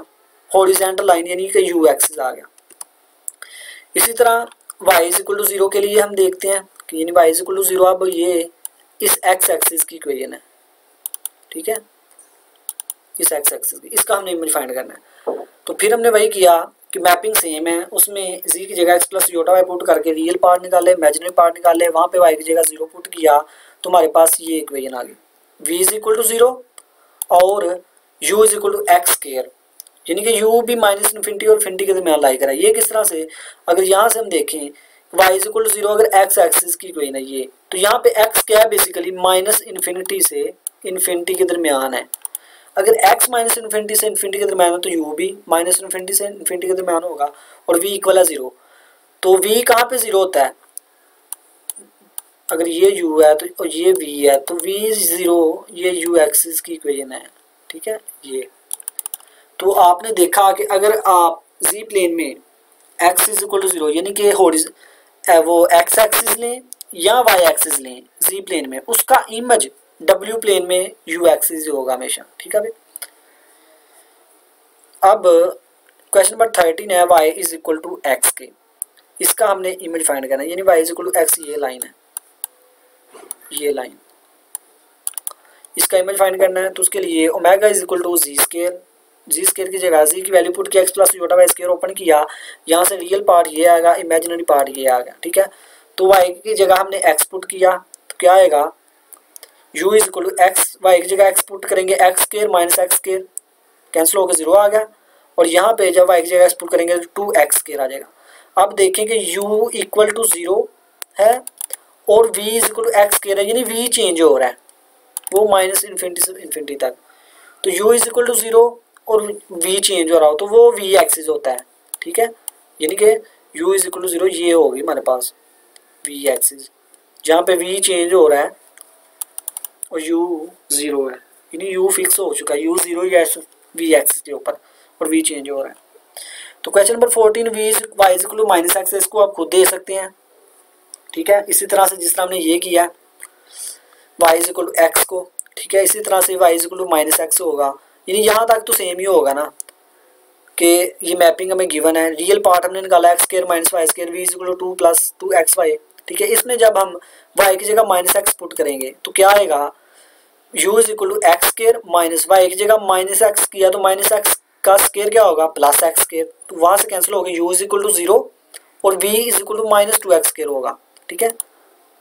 हॉरिजॉन्टल लाइन, यानी कि u एक्सिस आ गया। इसी तरह y is equal to zero के लिए हम देखते हैं कि यानी y is equal to zero अब ये इस x एक्सिस की इक्वेशन है। ठीक है, इस x एक्सिस की, इसका हमने इमेज फाइंड करना है। तो फिर हमने वही किया कि मैपिंग सेम है, उसमें z की जगह x plus iota Y put करके रियल पार्ट निकाले, इमेजिनरी पार्ट निकाले, वहाँ पे y की जगह जीरो पुट किया तो हमारे पास ये इक्वेशन आ गई v is equal to zero और u is equal to x square. यानी कि u भी माइनस इन्फिनिटी और इन्फिनिटी के दरमियान लाई करा। ये किस तरह से, अगर यहाँ से हम देखें y is equal to zero अगर x एक्सिस की कोई ना ये, तो यहाँ पे x क्या है, बेसिकली माइनस इन्फिनिटी से इन्फिनिटी के दरमियान है। अगर x माइनस इन्फिनिटी से इन्फिनिटी के दरमियान है तो u भी माइनस इन्फिनिटी से इन्फिनिटी के दरमियान होगा और v इक्वल है जीरो। तो v कहाँ पे जीरो होता है, अगर ये u है तो और ये v है तो v जीरो, ये u एक्सिस की इक्वेशन है। ठीक है, ये तो आपने देखा कि अगर आप z प्लेन में x is equal to zero यानी कि वो x एक्सिस लें या y एक्सिस लें z प्लेन में, उसका इमेज w प्लेन में u एक्सिस होगा हमेशा। ठीक है भाई, अब क्वेश्चन नंबर थर्टीन है Y is equal to x के, इसका हमने इमेज फाइंड करना है, यानी y is equal to x ये लाइन है, ये लाइन, इसका इमेज फाइंड करना है। तो उसके लिए omega is equal to ji square, z square की जगह जी की वैल्यू पुट किया, x plus iota y square open किया, यहाँ से रियल पार्ट ये आएगा, इमेजिनरी पार्ट ये आएगा, ठीक है। तो वाई की जगह हमने एक्स पुट किया तो क्या आएगा u is equal to x, y की जगह एक्स पुट करेंगे, x square minus x square cancel होकर जीरो आ गया, और यहाँ पे जब वाई की जगह एक्स पुट करेंगे तो टू एक्स स्केयर आ जाएगा। अब देखें कि u इक्वल टू जीरो है और v is equal to x square है, यानी v चेंज हो रहा है वो माइनस इन्फिनिटी से इन्फिनिटी तक, तो u is equal to zero और v चेंज हो रहा हो तो वो v एक्सिस होता है, ठीक है। यानी कि u is equal to zero ये होगी हमारे पास v एक्सिस, जहाँ पे v चेंज हो रहा है और u जीरो है, यानी u फिक्स हो चुका है, u जीरो ही है v एक्सिस के ऊपर और v चेंज हो रहा है। तो question number fourteen v y is equal to minus x, इसको आप खुद दे सकते हैं, ठीक है। इसी तरह से जिस तरह हमने ये किया y is equal to x को, ठीक है, इसी तरह से y is equal to minus x होगा, यानी यहाँ तक तो सेम ही होगा ना, कि ये मैपिंग हमें गिवन है, रियल पार्ट हमने निकाला x square minus y square v is equal to two plus two x y, ठीक है। इसमें जब हम y की जगह माइनस एक्स पुट करेंगे तो क्या आएगा u is equal to x square minus y की जगह माइनस एक्स किया तो माइनस एक्स का स्क्वायर क्या होगा प्लस एक्स स्क्वायर, तो वहाँ से कैंसिल होगी, u is equal to zero और v is equal to minus two x square होगा, ठीक है।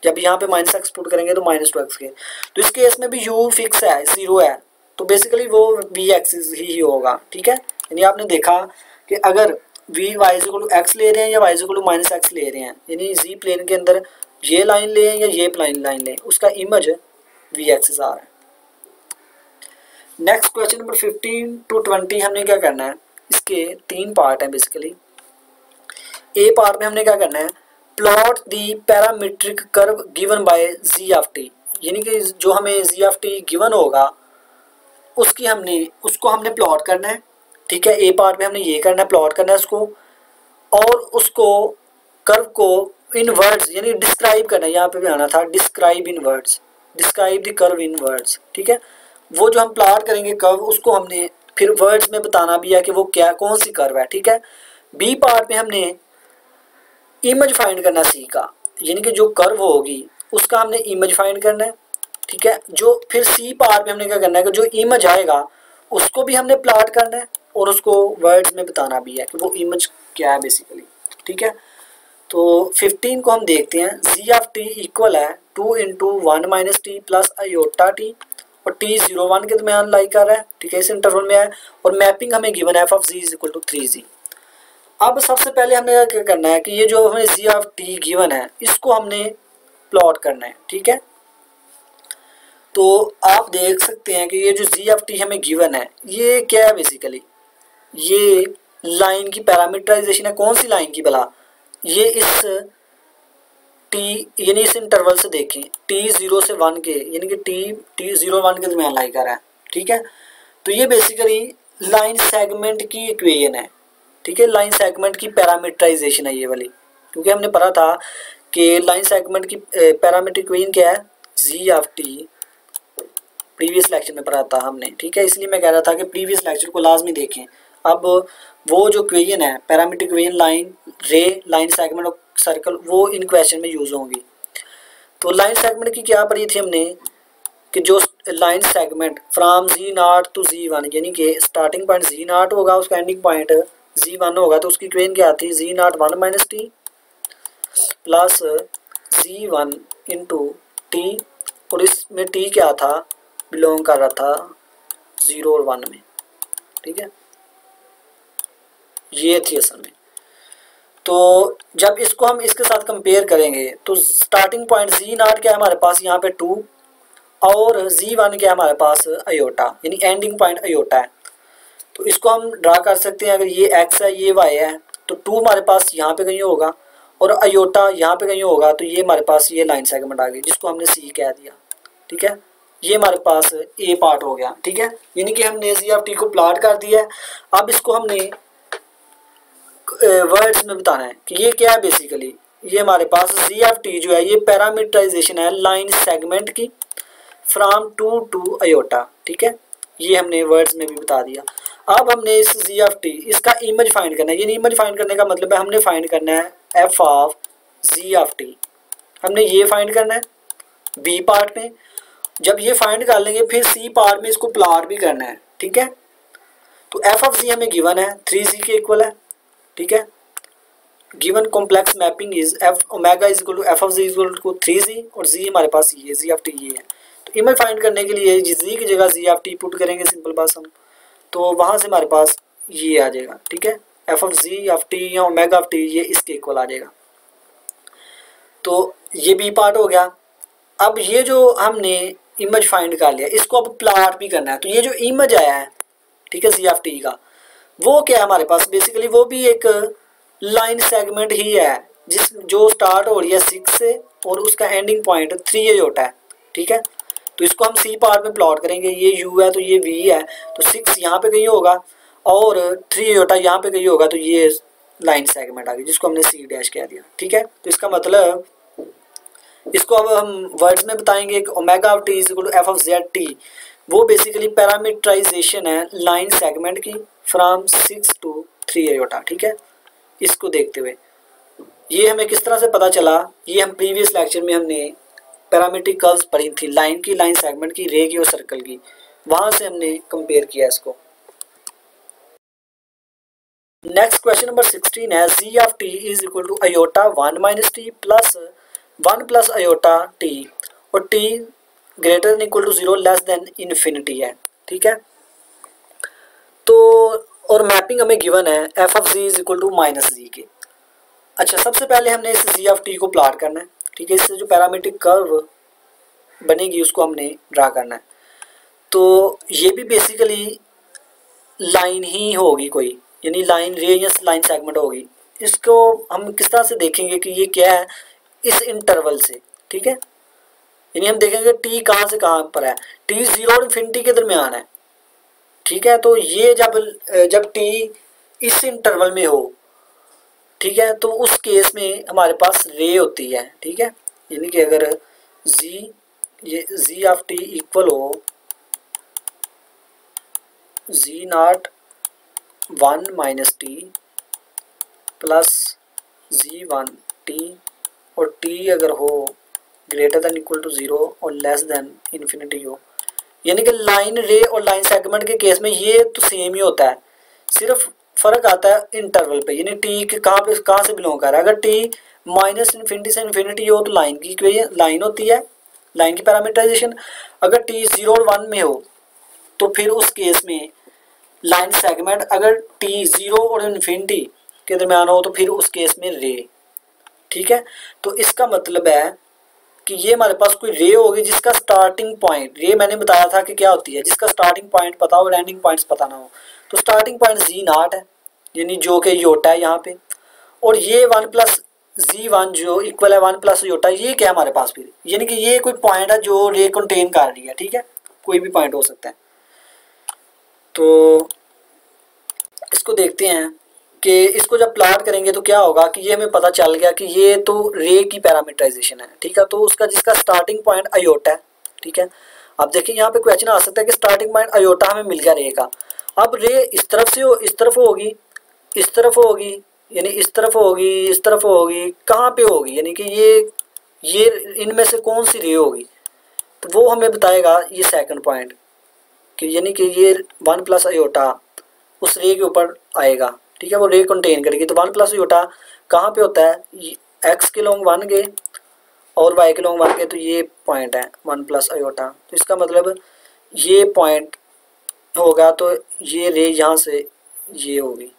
जब यहाँ पे माइनस एक्स पुट करेंगे तो माइनस टू एक्स स्क्वायर, तो इस केस में भी u फिक्स है जीरो है तो बेसिकली वो v एक्सिस ही होगा, ठीक है। यानी आपने देखा कि अगर v y is equal to x ले रहे हैं या y is equal to minus x ले रहे हैं, यानी z प्लेन के अंदर ये लाइन ले या ये प्लेन लाइन ले, उसका इमेज v एक्सिस आ रहा है। Next question number fifteen to twenty हमने क्या करना है, इसके तीन पार्ट हैं बेसिकली। ए पार्ट में हमने क्या करना है, plot the parametric curve given by ji of t, यानी कि जो हमें जी ऑफ टी गिवन होगा उसकी हमने उसको हमने प्लॉट करना है, ठीक है। ए पार्ट में हमने ये करना है, प्लॉट करना है उसको, और उसको कर्व को इन वर्ड्स यानी डिस्क्राइब करना है, यहाँ पे भी आना था describe in words, describe the curve in words, ठीक है। वो जो हम प्लॉट करेंगे कर्व उसको हमने फिर वर्ड्स में बताना भी है कि वो क्या कौन सी कर्व है, ठीक है। बी पार्ट में हमने इमेज फाइंड करना सीखा, यानी कि जो कर्व होगी उसका हमने इमेज फाइंड करना है, ठीक है। जो फिर सी पार्ट में हमने क्या करना है कि जो इमेज आएगा उसको भी हमने प्लॉट करना है और उसको वर्ड्स में बताना भी है कि वो इमेज क्या है बेसिकली, ठीक है। तो फिफ्टीन को हम देखते हैं, जी ऑफ टी इक्वल है two into one minus t plus iota t, और टी जीरो वन के दरमियान लाई कर रहा है, ठीक है, इस इंटरवल में है, और मैपिंग हमें गिवन है F of ji is equal to three z. अब सबसे पहले हमने क्या करना है कि ये जो हमें जी ऑफ टी गिवन है इसको हमने प्लॉट करना है, ठीक है। तो आप देख सकते हैं कि ये जो जी ऑफ टी हमें गिवन है ये क्या है बेसिकली, ये लाइन की पैरामीटराइजेशन है, कौन सी लाइन की भला, ये इस टी यानी इस इंटरवल से देखें टी जीरो से वन के, यानी कि टी टी जीरो वन के दरमियान लाई कर रहा है, ठीक है। तो ये बेसिकली लाइन सेगमेंट की इक्वेशन है, ठीक है, लाइन सेगमेंट की पैरामीटराइजेशन है ये वाली, क्योंकि हमने पढ़ा था कि लाइन सेगमेंट की पैरामीटर इक्वेशन क्या है जी ऑफ टी, प्रीवियस लेक्चर में पढ़ा था हमने, ठीक है। इसलिए मैं कह रहा था कि प्रीवियस लेक्चर को लाजमी देखें। अब वो जो इक्वेशन है parameter equation line ray line segment और सर्कल वो इन क्वेश्चन में यूज होंगी। तो लाइन सेगमेंट की क्या पढ़ी थी हमने कि जो line segment from z naught to z one, यानी कि स्टार्टिंग पॉइंट जी नॉट होगा उसका एंडिंग पॉइंट जी वन होगा, तो उसकी इक्वेशन क्या आती है z naught one minus t plus z one into t, और इसमें टी क्या था बिलोंग कर रहा था जीरो और वन में, ठीक है, ये थी असल में। तो जब इसको हम इसके साथ कंपेयर करेंगे तो स्टार्टिंग पॉइंट जी नॉट क्या है हमारे पास यहाँ पे टू, और जी वन क्या है हमारे पास आयोटा, यानी एंडिंग पॉइंट आयोटा है। तो इसको हम ड्रा कर सकते हैं, अगर ये एक्स है ये वाई है तो टू हमारे पास यहाँ पे कहीं होगा और आयोटा यहाँ पे कहीं होगा, तो ये हमारे पास ये लाइन सेगमेंट आ गई जिसको हमने सी कह दिया, ठीक है। ये हमारे पास ए पार्ट हो गया, ठीक है, यानी कि हमने जी ऑफ टी को प्लॉट कर दिया है। अब इसको हमने वर्ड्स में बताना है कि ये क्या है बेसिकली। ये हमारे पास जी ऑफ टी जो है ये पैरामीटराइजेशन है लाइन सेगमेंट की फ्राम टू टू आयोटा, ठीक है, ये हमने वर्ड्स में भी बता दिया। अब हमने इस जी ऑफ टी इसका इमेज फाइंड करना है। यानी इमेज फाइंड करने का मतलब है हमने फाइंड करना है F of ji of t, हमने ये फाइंड करना है बी पार्ट में। जब ये फाइंड कर लेंगे फिर सी पार्ट में इसको प्लॉट भी करना है, ठीक है। तो एफ ऑफ जी हमें गिवन है थ्री जी के इक्वल है, ठीक है। Given complex mapping is f omega is equal to F of ji is equal to three z और जी हमारे पास ये जी ऑफ टी ये है। तो इमेज फाइंड करने के लिए जी की जगह जी ऑफ टी पुट करेंगे सिंपल पास हम, तो वहाँ से हमारे पास ये आ जाएगा, ठीक है। F of ji of t या ओमेगा ऑफ टी ये इसके इक्वल आ जाएगा। तो ये बी पार्ट हो गया। अब ये जो हमने इमेज फाइंड कर लिया इसको अब प्लाट भी करना है। तो ये जो इमेज आया है, ठीक है, जी ऑफ टी का, वो क्या है हमारे पास बेसिकली वो भी एक लाइन सेगमेंट ही है जिस जो स्टार्ट हो रही है सिक्स से और उसका एंडिंग पॉइंट थ्री ए होता है, ठीक है। तो इसको हम सी पार्ट में प्लॉट करेंगे। ये यू है तो ये वी है, तो सिक्स यहाँ पे कहीं होगा और थ्री योटा यहाँ पे कहीं होगा, तो ये लाइन सेगमेंट आ गई जिसको हमने सी डैश कह दिया, ठीक है। तो इसका मतलब इसको अब हम वर्ड्स में बताएंगे omega of t is equal to F of z t. वो बेसिकली पैरामीटराइजेशन है लाइन सेगमेंट की from six to three iota, ठीक है। इसको देखते हुए ये हमें किस तरह से पता चला, ये हम प्रीवियस लेक्चर में हमने पैरामीट्रिक कर्व्स पढ़ी थी लाइन की, लाइन सेगमेंट की, रे की और सर्कल की, वहां से हमने कंपेयर किया इसको। नेक्स्ट क्वेश्चन नंबर सिक्सटीन है जी of t is equal to iota one minus t plus one plus iota t और t greater than equal to zero less than infinity है, ठीक है। तो और मैपिंग हमें गिवन है F of ji is equal to minus z के। अच्छा, सबसे पहले हमने इस जी ऑफ टी को प्लॉट करना है, ठीक है। इससे जो पैरामीट्रिक कर्व बनेगी उसको हमने ड्रा करना है। तो ये भी बेसिकली लाइन ही होगी कोई, यानी लाइन रे या लाइन सेगमेंट होगी। इसको हम किस तरह से देखेंगे कि ये क्या है इस इंटरवल से, ठीक है। यानी हम देखेंगे टी कहाँ से कहाँ पर है, टी जीरो और इन्फिनिटी के दरमियान है, ठीक है। तो ये जब जब टी इस इंटरवल में हो, ठीक है, तो उस केस में हमारे पास रे होती है, ठीक है। यानी कि अगर जी ये जी ऑफ टी इक्वल हो z naught one minus t plus z one t और टी अगर हो greater than equal to zero और लेस देन इन्फिनिटी हो, यानी कि लाइन रे और लाइन सेगमेंट के केस में ये तो सेम ही होता है, सिर्फ फ़र्क आता है इंटरवल पे, यानी टी के कहाँ पे कहाँ से बिलोंग कर रहा है। अगर टी माइनस इन्फिनिटी से इन्फिनिटी हो तो लाइन की लाइन होती है, लाइन की पैरामीटराइजेशन। अगर टी जीरो और वन में हो तो फिर उस केस में लाइन सेगमेंट, अगर टी जीरो और इन्फिनिटी के दरम्यान हो तो फिर उस केस में रे, ठीक है। तो इसका मतलब है कि ये हमारे पास कोई रे होगी जिसका स्टार्टिंग पॉइंट, रे मैंने बताया था कि क्या होती है, जिसका स्टार्टिंग पॉइंट पता हो और एंडिंग पॉइंट्स पता ना हो। तो स्टार्टिंग पॉइंट जी नाट है, यानी जो कि योटा है यहाँ पे, और ये वन प्लस जी वन जो इक्वल है वन प्लस योटा, ये क्या है हमारे पास फिर, यानी कि ये कोई पॉइंट है जो रे कंटेन कर रही है, ठीक है। कोई भी पॉइंट हो सकता है। तो इसको देखते हैं कि इसको जब प्लॉट करेंगे तो क्या होगा कि ये हमें पता चल गया कि ये तो रे की पैरामीटराइजेशन है, ठीक है। तो उसका जिसका स्टार्टिंग पॉइंट आयोटा है, ठीक है। अब देखिए यहाँ पे क्वेश्चन आ सकता है कि स्टार्टिंग पॉइंट आयोटा हमें मिल गया रे का, अब रे इस तरफ से हो, इस तरफ होगी, इस तरफ होगी, यानी इस तरफ होगी, इस तरफ होगी, कहाँ पे होगी, यानी कि ये ये इनमें से कौन सी रे होगी, तो वो हमें बताएगा ये सेकंड पॉइंट कि यानी कि ये वन प्लस आयोटा उस रे के ऊपर आएगा, ठीक है। वो रे कंटेन करेगी। तो वन प्लस आयोटा कहाँ पे होता है, एक्स के लॉन्ग वन के और वाई के लॉन्ग वन के, तो ये पॉइंट है वन प्लस आयोटा। तो इसका मतलब ये पॉइंट होगा, तो ये रे यहाँ से ये होगी,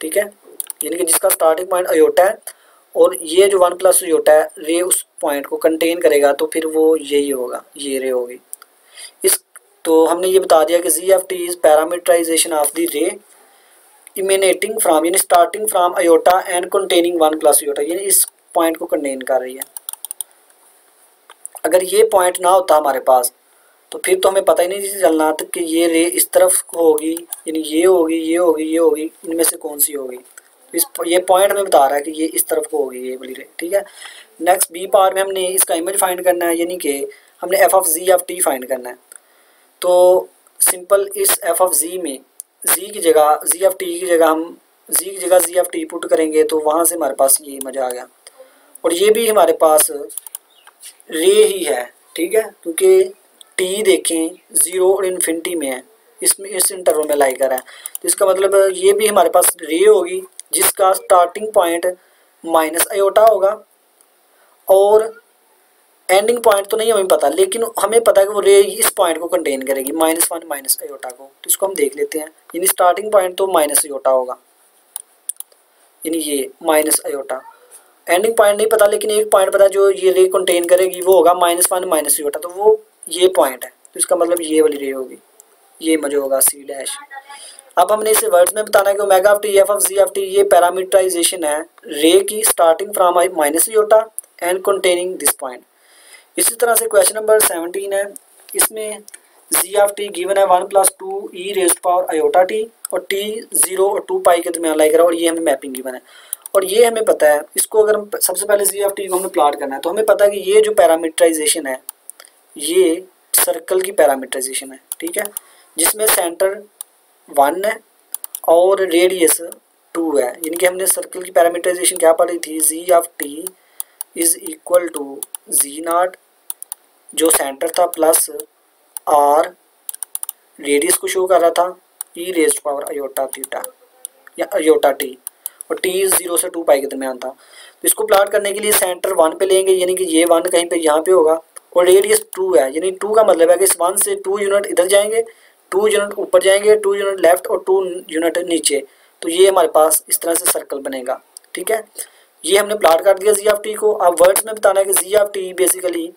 ठीक है। यानी कि जिसका स्टार्टिंग पॉइंट आयोटा है और ये जो वन प्लस आयोटा है रे उस पॉइंट को कंटेन करेगा, तो फिर वो यही होगा, ये रे होगी। इस तो हमने ये बता दिया कि z f t is parameterisation of the ray emanating from, यानी starting from iota and containing one plus iota, यानी इस पॉइंट को कंटेन कर रही है। अगर ये पॉइंट ना होता हमारे पास तो फिर तो हमें पता ही नहीं चलना था कि ये रे इस तरफ होगी, यानी ये होगी, ये होगी, ये होगी, इनमें से कौन सी होगी। इस ये पॉइंट हमें बता रहा है कि ये इस तरफ को होगी ये वाली रे, ठीक है। नेक्स्ट बी पार्ट में हमने इसका इमेज फाइंड करना है, यानी कि हमने f of ji of t find करना है। तो सिंपल इस एफ ऑफ जी में जी की जगह जी ऑफ टी की जगह हम जी की जगह जी ऑफ टी पुट करेंगे तो वहाँ से हमारे पास ये मज़ा आ गया। और ये भी हमारे पास रे ही है, ठीक है, क्योंकि टी देखें ज़ीरो और इन्फिनिटी में है, इसमें इस इंटरवल में लाई कर रहा है, तो इसका मतलब ये भी हमारे पास रे होगी जिसका स्टार्टिंग पॉइंट माइनस आयोटा होगा और एंडिंग पॉइंट तो नहीं हमें पता, लेकिन हमें पता है कि वो रे इस पॉइंट को कंटेन करेगी माइनस वन माइनस आयोटा को, तो इसको हम देख लेते हैं। यानी स्टार्टिंग पॉइंट तो माइनस आयोटा होगा, यानी ये माइनस आयोटा, एंडिंग पॉइंट नहीं पता लेकिन एक पॉइंट पता जो ये रे कंटेन करेगी वो होगा माइनस वन माइनस आयोटा, तो वो ये पॉइंट है, तो इसका मतलब ये वाली रे होगी, ये मजा होगा सी डैश। अब हमने इसे वर्ड्स में बताना है कि omega of t f of ji of T ये पैरामीटराइजेशन है रे की starting from minus iota and containing this point. इसी तरह से क्वेश्चन नंबर सेवनटीन है, इसमें जी ऑफ टी गिवन है one plus two e raise power iota t और टी जीरो और टू पाई के दरमियान लाई करा और ये हमें मैपिंग गिवन है और ये हमें पता है। इसको अगर हम सबसे पहले जी ऑफ टी को हमें प्लाट करना है तो हमें पता है कि ये जो पैरामीटराइजेशन है ये सर्कल की पैरामीटराइजेशन है, ठीक है, जिसमें सेंटर वन है और रेडियस टू है, यानी कि हमने सर्कल की पैरामीटराइजेशन क्या पढ़ी थी, जी of t is equal to ji not जो सेंटर था प्लस आर रेडियस को शो कर रहा था e raise to power iota theta या आयोटा टी और टी जीरो से टू पाई के दरमियान था। तो इसको प्लाट करने के लिए सेंटर वन पे लेंगे, यानी कि ये वन कहीं पे यहाँ पे होगा और रेडियस टू है, यानी टू का मतलब है कि इस वन से टू यूनिट इधर जाएंगे, टू यूनिट ऊपर जाएंगे, टू यूनिट लेफ्ट और टू यूनिट नीचे, तो ये हमारे पास इस तरह से सर्कल बनेगा, ठीक है। ये हमने प्लाट कर दिया जी ऑफ टी को। अब वर्ड्स में बताना है कि जी ऑफ टी बेसिकली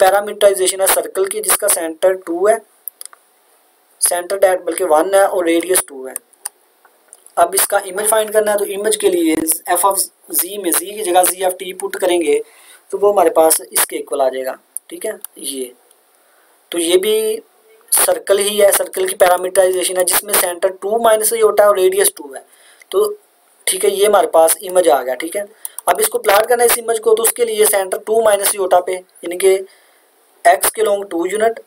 पैरामीटराइजेशन है सर्कल की जिसका सेंटर टू है, सेंटर डैट बल्कि वन है और रेडियस टू है। अब इसका इमेज फाइंड करना है तो इमेज के लिए एफ ऑफ जी में जी की जगह जी ऑफ टी पुट करेंगे तो वो हमारे पास इसके इक्वल आ जाएगा, ठीक है। ये तो ये भी सर्कल ही है, सर्कल की पैरामीटराइजेशन है जिसमें सेंटर टू माइनस आयोटा और रेडियस टू है, तो ठीक है ये हमारे पास इमेज आ गया, ठीक है। अब इसको प्लाट करना है इस इमेज को, तो उसके लिए सेंटर टू माइनस आयोटा पे यानी कि एक्स के लॉन्ग टू यूनिट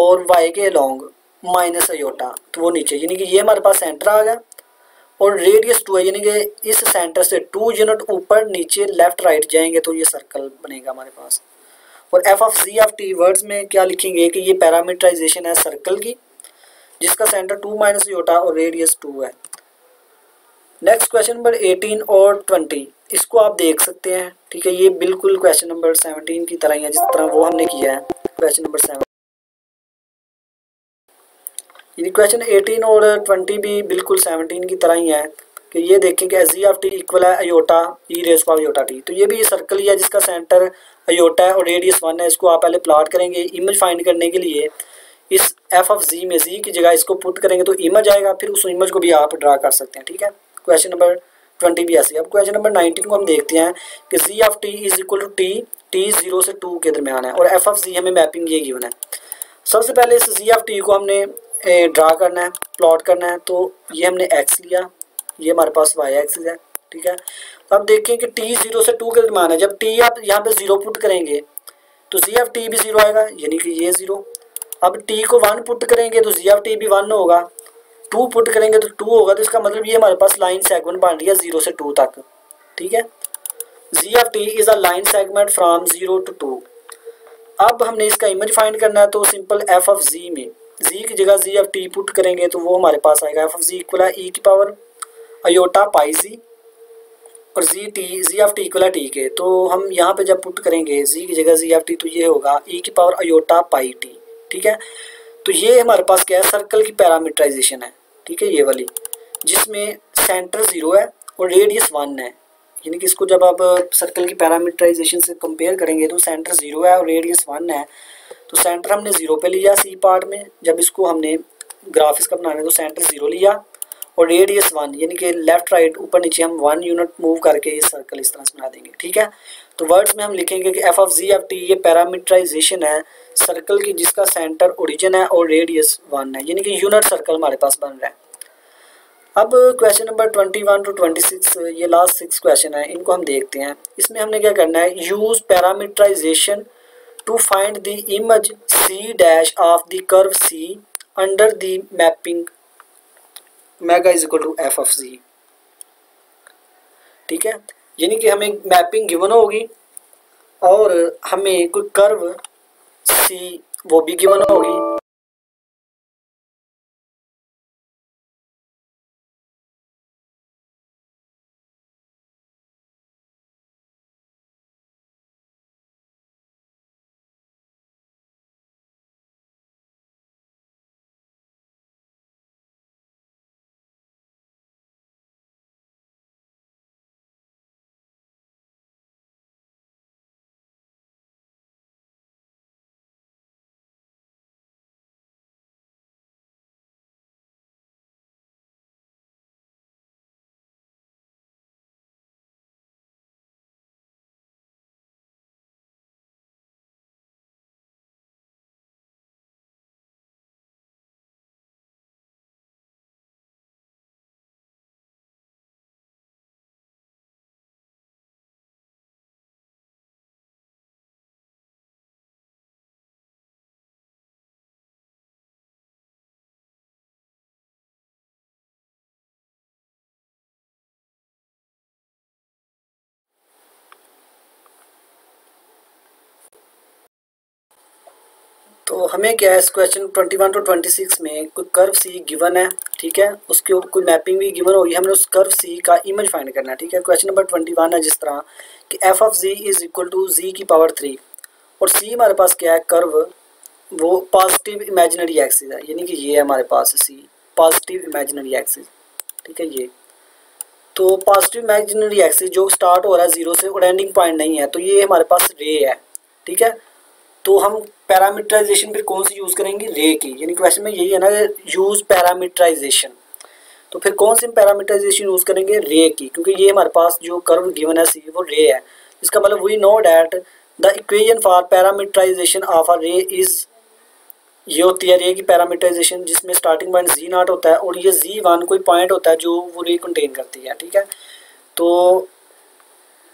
और वाई के लॉन्ग माइनस आयोटा, तो वो नीचे, यानी कि ये हमारे पास सेंटर आ गया और रेडियस टू है, यानी कि इस सेंटर से टू यूनिट ऊपर नीचे लेफ्ट राइट जाएंगे तो ये सर्कल बनेगा हमारे पास। और f of ji of t words में क्या लिखेंगे कि ये पैरामीटराइजेशन है सर्कल की जिसका सेंटर टू माइनस आयोटा और रेडियस टू है। नेक्स्ट क्वेश्चन नंबर एटीन और ट्वेंटी इसको आप देख सकते हैं, ठीक है, ये बिल्कुल क्वेश्चन नंबर सेवनटीन की तरह ही है जिस तरह वो हमने किया है question number seven. Question eighteen और ट्वेंटी भी बिल्कुल सेवनटीन की तरह ही है कि ये देखें कि जी ऑफ टी इक्वल है iota e raise power iota t, तो ये भी सर्कल ही है जिसका सेंटर आयोटा है और रेडियस वन है। इसको आप पहले प्लाट करेंगे, इमेज फाइंड करने के लिए इस एफ ऑफ जी में जी की जगह इसको पुट करेंगे तो इमेज आएगा, फिर उस इमेज को भी आप ड्रा कर सकते हैं, ठीक है। क्वेश्चन नंबर ट्वेंटी भी ऐसे। अब क्वेश्चन नंबर नाइनटीन को हम देखते हैं कि जी of t is equal to t, t zero से टू के दरमियान है और एफ ऑफ जी हमें मैपिंग ये गिवन है। सबसे पहले इस जी ऑफ टी को हमने ड्रा करना है, प्लॉट करना है, तो ये हमने एक्स लिया, ये हमारे पास वाई एक्सिस है, ठीक है। अब देखें कि टी जीरो से टू के दरमियान है, जब टी आप यहाँ पे जीरो पुट करेंगे तो जी ऑफ टी भी जीरो आएगा, यानी कि ये जीरो। अब टी को वन पुट करेंगे तो जी ऑफ टी भी वन होगा, टू पुट करेंगे तो टू होगा, तो इसका मतलब ये हमारे पास लाइन सेगमेंट बन रही है जीरो से टू तक, ठीक है। जी of t is a line segment from zero to two. अब हमने इसका इमेज फाइंड करना है तो सिंपल एफ ऑफ जी में जी की जगह जी ऑफ टी पुट करेंगे तो वो हमारे पास आएगा एफ ऑफ जी इक्वल है ई की पावर आयोटा पाई जी और z t z of t equal है टी के, तो हम यहाँ पे जब पुट करेंगे जी की जगह जी ऑफ टी तो ये होगा ई की पावर आयोटा पाई टी, ठीक है। तो ये हमारे पास क्या है, सर्कल की पैरामीटराइजेशन है, ठीक है, ये वाली जिसमें सेंटर ज़ीरो है और रेडियस वन है, यानी कि इसको जब आप सर्कल की पैरामीटराइजेशन से कंपेयर करेंगे तो सेंटर ज़ीरो है और रेडियस वन है, तो सेंटर हमने ज़ीरो पे लिया सी पार्ट में, जब इसको हमने ग्राफिक्स का बनाना है तो सेंटर ज़ीरो लिया और रेडियस वन, यानी कि लेफ्ट राइट ऊपर नीचे हम वन यूनिट मूव करके ये सर्कल इस तरह से बना देंगे, ठीक है। तो वर्ड्स में हम लिखेंगे कि F of ji of T ये पैरामीटराइजेशन है सर्कल की जिसका सेंटर ओरिजिन है और रेडियस वन है, यानी कि यूनिट सर्कल हमारे पास बन रहा है। अब question number twenty one to twenty six ये लास्ट सिक्स क्वेश्चन है, इनको हम देखते हैं। इसमें हमने क्या करना है, use parameterisation to find the image C dash of the curve C under the mapping omega is equal to F of जी। ठीक है, यानी कि हमें मैपिंग गिवन होगी और हमें कोई कर्व सी वो भी गिवन होगी। तो हमें क्या है, इस क्वेश्चन इक्कीस टू छब्बीस में कोई कर्व सी गिवन है। ठीक है, उसके ऊपर कोई मैपिंग भी गिवन होगी, हमने उस कर्व सी का इमेज फाइंड करना है। ठीक है, क्वेश्चन नंबर इक्कीस है जिस तरह कि F of ji is equal to जी की पावर थ्री और सी हमारे पास क्या है, कर्व वो पॉजिटिव इमेजिनरी एक्सिस है। यानी कि ये है हमारे पास सी पॉजिटिव इमेजिनरी एक्सिस। ठीक है, ये तो पॉजिटिव इमेजिनरी एक्सिस जो स्टार्ट हो रहा है जीरो से और एंडिंग पॉइंट नहीं है, तो ये हमारे पास रे है। ठीक है, तो हम पैरामीटराइजेशन फिर कौन सी यूज़ करेंगे, रे की। यानी क्वेश्चन में यही है ना, यूज़ पैरामीटराइजेशन, तो फिर कौन सी पैरामीटराइजेशन यूज़ करेंगे, रे की, क्योंकि ये हमारे पास जो कर्व गिवन है सी वो रे है। इसका मतलब we know that the equation for parameterisation of a ray is, ये होती है रे की पैरामीटराइजेशन जिसमें स्टार्टिंग पॉइंट जी नॉट होता है और ये जी वन कोई पॉइंट होता है जो वो रे कंटेन करती है। ठीक है, तो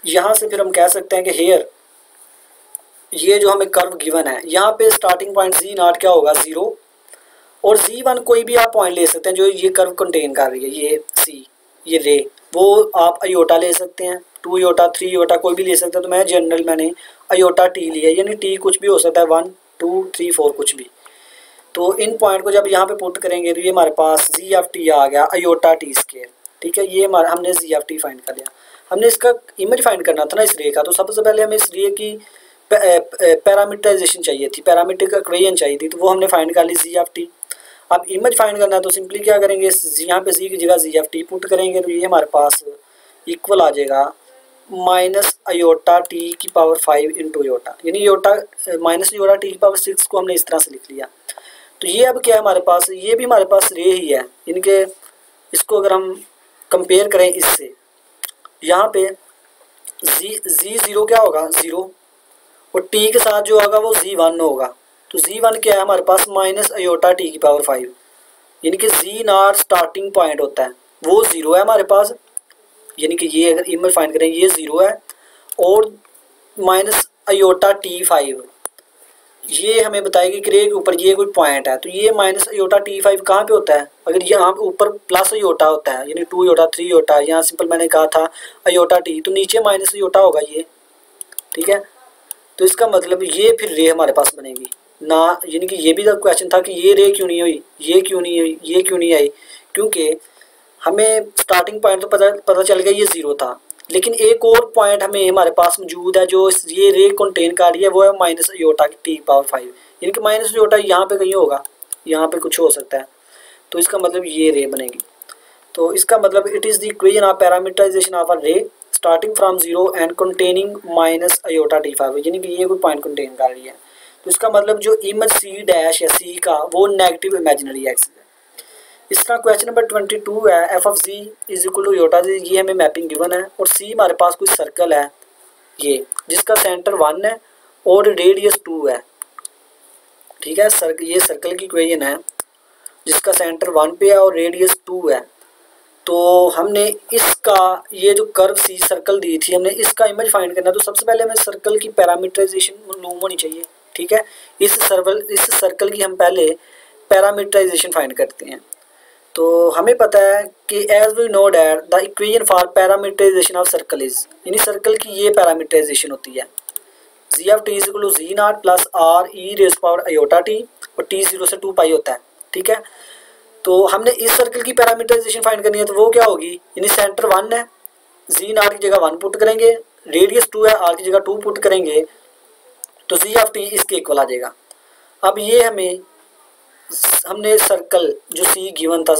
यहाँ से फिर हम कह सकते हैं कि हेयर ये जो हमें कर्व गिवन है, यहाँ पे स्टार्टिंग पॉइंट जी नॉट क्या होगा, जीरो, और जी वन कोई भी आप पॉइंट ले सकते हैं जो ये कर्व कंटेन कर रही है, ये सी, ये रे, वो आप आयोटा ले सकते हैं, टू योटा, थ्री योटा, कोई भी ले सकते हैं। तो मैं जनरल मैंने आयोटा टी लिया, यानी टी कुछ भी हो सकता है, वन टू थ्री फोर कुछ भी। तो इन पॉइंट को जब यहाँ पे पुट करेंगे तो ये हमारे पास जी ऑफ टी आ गया, आयोटा टी स्केयर। ठीक है, ये हमारा हमने जी ऑफ टी फाइंड कर लिया। हमने इसका इमेज फाइंड करना था ना इस रे का, तो सबसे पहले हमें इस रे की पैरामीटराइजेशन चाहिए थी, पैरामीटर इक्वेशन चाहिए थी, तो वो हमने फाइंड कर ली जी ऑफ टी। अब इमेज फाइंड करना है तो सिंपली क्या करेंगे, यहाँ पे जी की जगह जी ऑफ टी पुट करेंगे तो ये हमारे पास इक्वल आ जाएगा माइनस आयोटा टी की पावर फाइव इंटू योटा, यानी योटा माइनस योटा टी की पावर सिक्स को हमने इस तरह से लिख लिया। तो ये अब क्या है हमारे पास, ये भी हमारे पास रे ही है, इनके इसको अगर हम कंपेयर करें इससे, यहाँ पे जी जी ज़ीरो क्या होगा, ज़ीरो, और टी के साथ जो होगा वो जी वन होगा। तो जी वन क्या है हमारे पास, माइनस आयोटा टी की पावर फाइव, यानी कि जी नॉट स्टार्टिंग पॉइंट होता है वो ज़ीरो है हमारे पास, यानी कि ये अगर इमेज फाइंड करें ये ज़ीरो है, और माइनस आयोटा टी फाइव ये हमें बताएगी कि रे के ऊपर ये कोई पॉइंट है, तो ये माइनस आयोटा टी फाइव कहाँ पर होता है, अगर यहाँ पे ऊपर प्लस आयोटा होता है, यानी टू आयोटा थ्री आयोटा, यहाँ सिंपल मैंने कहा था आयोटा टी, तो नीचे माइनस आयोटा होगा ये। ठीक है, तो इसका मतलब ये फिर रे हमारे पास बनेगी ना। यानी कि ये भी जब क्वेश्चन था कि ये रे क्यों नहीं हुई, ये क्यों नहीं हुई, ये क्यों नहीं आई, क्योंकि हमें स्टार्टिंग पॉइंट तो पता पता चल गया ये ज़ीरो था, लेकिन एक और पॉइंट हमें हमारे पास मौजूद है जो ये रे कंटेन कर रही है, वो है माइनस आयोटा की टी पावर फाइव, यानी कि माइनस आयोटा यहाँ पर कहीं होगा, यहाँ पर कुछ हो सकता है, तो इसका मतलब ये रे बनेगी। तो इसका मतलब it is the equation of parameterisation of a ray starting from zero and containing minus iota t five, यानी कि ये कोई पॉइंट कंटेन कर रही है। तो इसका मतलब जो इमेज सी डैश या सी का वो नेगेटिव इमेजिनरी एक्सिस है। इस तरह क्वेश्चन नंबर ट्वेंटी टू है, F of ji is equal to iota z, ये हमें मैपिंग गिवन है, और सी हमारे पास कोई सर्कल है ये जिसका सेंटर वन है और रेडियस टू है। ठीक है, सर, ये सर्कल की इक्वेशन है जिसका सेंटर वन पे है और रेडियस टू है। तो हमने इसका ये जो कर्व सी सर्कल दी थी, हमने इसका इमेज फाइंड करना है, तो सबसे पहले हमें सर्कल की पैरामीटराइजेशन मालूम होनी चाहिए। ठीक है, इस सर्कल इस सर्कल की हम पहले पैरामीटराइजेशन फाइंड करते हैं। तो हमें पता है कि as we know that the equation for parameterisation of circle is, यानी सर्कल की ये पैरामीटराइजेशन होती है जी of t equal to ji naught plus r e raise power iota t, और टी जीरो से टू पाई होता है। ठीक है, तो हमने इस सर्कल की पैरामीटराइजेशन फाइंड करनी है, तो वो क्या होगी, यानी सेंटर वन है, जी नॉट की जगह वन पुट करेंगे, रेडियस टू है, आर की जगह टू पुट करेंगे, तो जी ऑफ टी इसके इक्वल आ जाएगा। अब ये हमें हमने सर्कल जो सी गिवन था,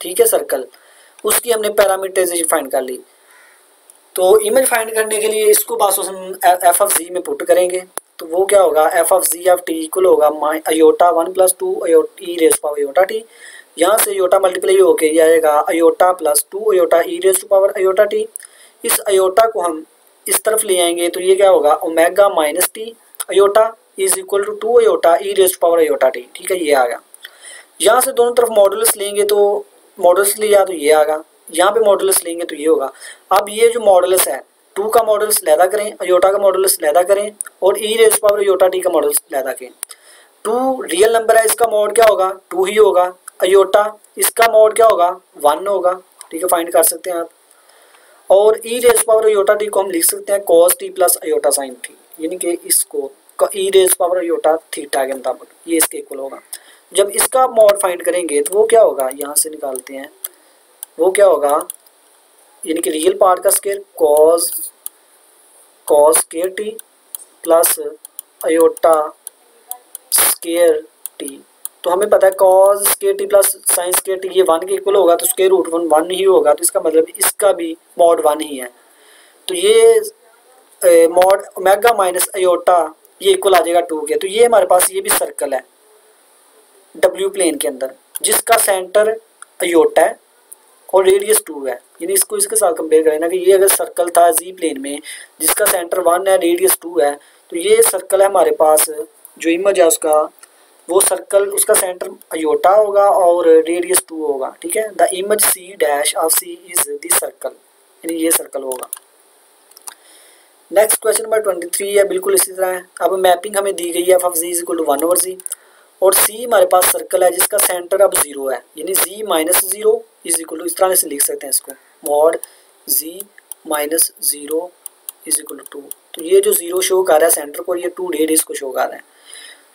ठीक है, सर्कल उसकी हमने पैरामीटराइजेशन फाइंड कर ली। तो इमेज फाइंड करने के लिए इसको पास हम एफ ऑफ जी में पुट करेंगे, तो वो क्या होगा, f of ji of t equal होगा माइ iota one plus two e raise power iota t, यहाँ से अयोटा मल्टीप्लाई होके ये आएगा iota plus two iota e raise power iota t. इस अयोटा को हम इस तरफ ले आएंगे, तो ये क्या होगा, omega minus t iota is equal to two iota e raise power iota t. ठीक है, ये आ गया। यहाँ से दोनों तरफ मॉडुलस लेंगे, तो मॉडुलस लिया तो ये आ गया, यहाँ पे मॉडुलस लेंगे तो ये होगा। अब ये जो मॉडुलस है, टू का मॉडुलस लैदा करें, अयोटा का मॉडुलस लैदा करें, और e raise power iota t का मॉडुलस लैदा करें। टू रियल नंबर है, इसका मॉड क्या होगा, टू ही होगा। अयोटा इसका मॉड क्या होगा, वन होगा। ठीक है, फाइंड कर सकते हैं आप। और e raise power iota t को हम लिख सकते हैं cos t plus iota sine t, यानी कि इसको e raise power iota theta के मुताबिक ये इसके इक्वल होगा। जब इसका मॉड फाइंड करेंगे तो वो क्या होगा, यहाँ से निकालते हैं, वो क्या होगा, यानी कि रियल पार्ट का square cos cos square t plus iota square t. तो हमें पता है cos square t plus sine square t ये वन के इक्वल होगा, तो स्केयर रूट वन वन ही होगा, तो इसका मतलब इसका भी मॉड वन ही है। तो ये मॉड ओमेगा माइनस अयोटा ये इक्वल आ जाएगा टू के। तो ये हमारे पास ये भी सर्कल है डब्ल्यू प्लेन के अंदर, जिसका सेंटर अयोटा है और रेडियस टू है, यानी इसको इसके साथ कंपेयर करें ना कि ये अगर सर्कल था जी प्लेन में जिसका सेंटर वन है, रेडियस टू है, तो ये सर्कल है हमारे पास, जो इमेज है उसका वो सर्कल उसका सेंटर अयोटा होगा और रेडियस टू होगा। ठीक है, the image C dash of C is this circle, यानी ये सर्कल होगा। Next question number twenty three है, बिल्कुल इसी तरह है। अब मैपिंग हमें दी गई है F of ji is equal to one over z, और सी हमारे पास सर्कल है जिसका सेंटर अब जीरो है, यानी g minus zero is equal to, इस तरह से लिख सकते हैं इसको, mod g minus zero is equal to two. तो ये जो जीरो शो कर रहा है सेंटर को, ये टू डेड इसको शो कर रहा है,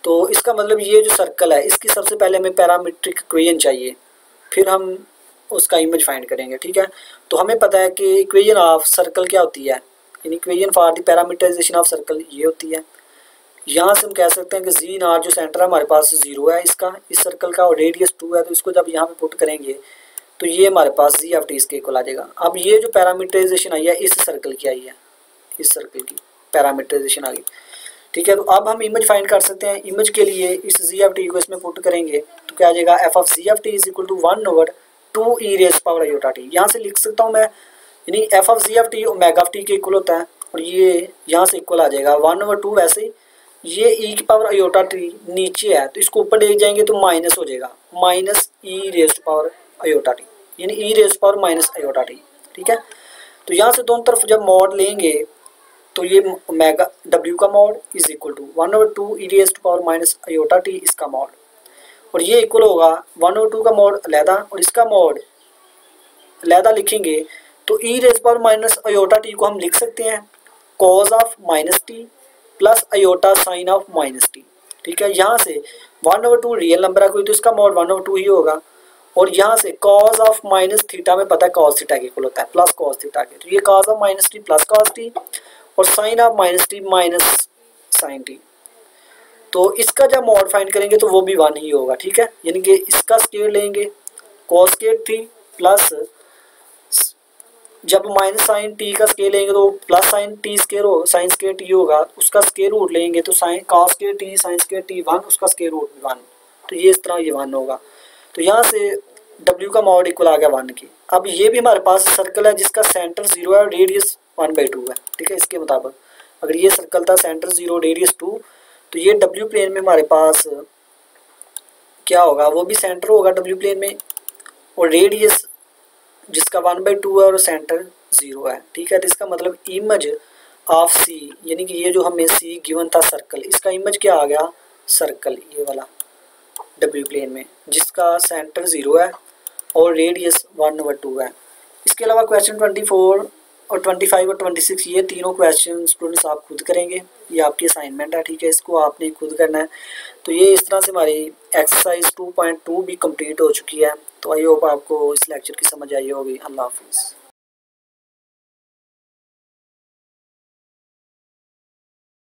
तो इसका मतलब ये जो सर्कल है इसकी सबसे पहले हमें पैरामीट्रिक इक्वेशन चाहिए, फिर हम उसका इमेज फाइंड करेंगे। ठीक है, तो हमें पता है कि इक्वेशन ऑफ सर्कल क्या होती है, equation for the parameterisation of circle ये होती है। यहाँ से हम कह सकते हैं कि जी नॉट जो सेंटर है हमारे पास जीरो है इसका, इस सर्कल का, और रेडियस टू है, तो इसको जब यहाँ पे पुट करेंगे तो ये हमारे पास जी ऑफ टी इसके इक्वल आ जाएगा। अब ये जो पैरामीटराइजेशन आई है इस सर्कल की आई है, इस सर्कल की पैरामीटराइजेशन आ गई। ठीक है, तो अब हम इमेज फाइंड कर सकते हैं। इमेज के लिए इस जी ऑफ टी को इसमें पुट करेंगे तो क्या आ जाएगा, f of ji of t is equal to one over two e raise power iota t. यहाँ से लिख सकता हूँ मैं, यानी f of ji of t omega of t के इक्वल होता है, और ये यहाँ से इक्वल आ जाएगा वन ओवर टू। वैसे ही ये ई की पावर अयोटा टी नीचे है, तो इसको ऊपर ले जाएंगे तो माइनस हो जाएगा, minus e raise power iota t, यानी e raise power minus iota t. ठीक है, तो यहाँ से दोनों तरफ जब मॉड लेंगे तो ये ओमेगा डब्ल्यू का mod is equal to one over two e raise power minus iota t इसका मॉड, और ये इक्वल होगा वन ओवर टू का मॉड अलहदा और इसका मॉड अलहदा लिखेंगे, तो e raise power minus iota t को हम लिख सकते हैं cos of minus t plus iota sine of minus t. ठीक है, यहाँ से one over two real number है कोई, तो इसका मॉड वन ओवर टू ही होगा, और यहाँ से कॉज ऑफ माइनस थीटा में पता है कॉज थीटा के इक्वल होता है, प्लस कॉज थीटा के, तो ये cos of minus t plus cos t, और sine of minus t minus sine t. तो इसका जब मॉड फाइंड करेंगे तो वो भी वन ही होगा। ठीक है, यानी कि इसका स्केयर लेंगे कॉज स्केयर टी प्लस, जब माइनस साइन टी का स्केयर लेंगे तो प्लस साइन टी स्केयर हो, साइन स्केयर टी होगा, उसका स्केयर रूट लेंगे तो sine cos square t sine square t one, उसका स्केयर रूट भी वन, तो ये इस तरह ये वन होगा। तो यहाँ से डब्ल्यू का मॉड इक्वल आ गया वन की। अब ये भी हमारे पास सर्कल है जिसका सेंटर जीरो है और रेडियस वन बाई टू है। ठीक है, इसके मुताबिक अगर ये सर्कल था सेंटर जीरो रेडियस टू, तो ये डब्ल्यू प्लेन में हमारे पास क्या होगा, वो भी सेंटर होगा डब्ल्यू प्लेन में और रेडियस जिसका वन बाई टू है और सेंटर जीरो है। ठीक है, तो इसका मतलब इमेज ऑफ सी, यानी कि ये जो हमें सी गिवन था सर्कल, इसका इमेज क्या आ गया, सर्कल ये वाला डब्ल्यू प्लेन में जिसका सेंटर जीरो है और रेडियस वन ओवर टू है। इसके अलावा क्वेश्चन ट्वेंटी फोर और ट्वेंटी फाइव और ट्वेंटी सिक्स ये तीनों क्वेश्चन स्टूडेंट्स आप खुद करेंगे, ये आपकी असाइनमेंट है, ठीक है, इसको आपने खुद करना है। तो ये इस तरह से हमारी एक्सरसाइज टू पॉइंट टू भी कम्प्लीट हो चुकी है। तो आई होप आपको इस लेक्चर की समझ आई होगी। अल्लाह हाफिज़।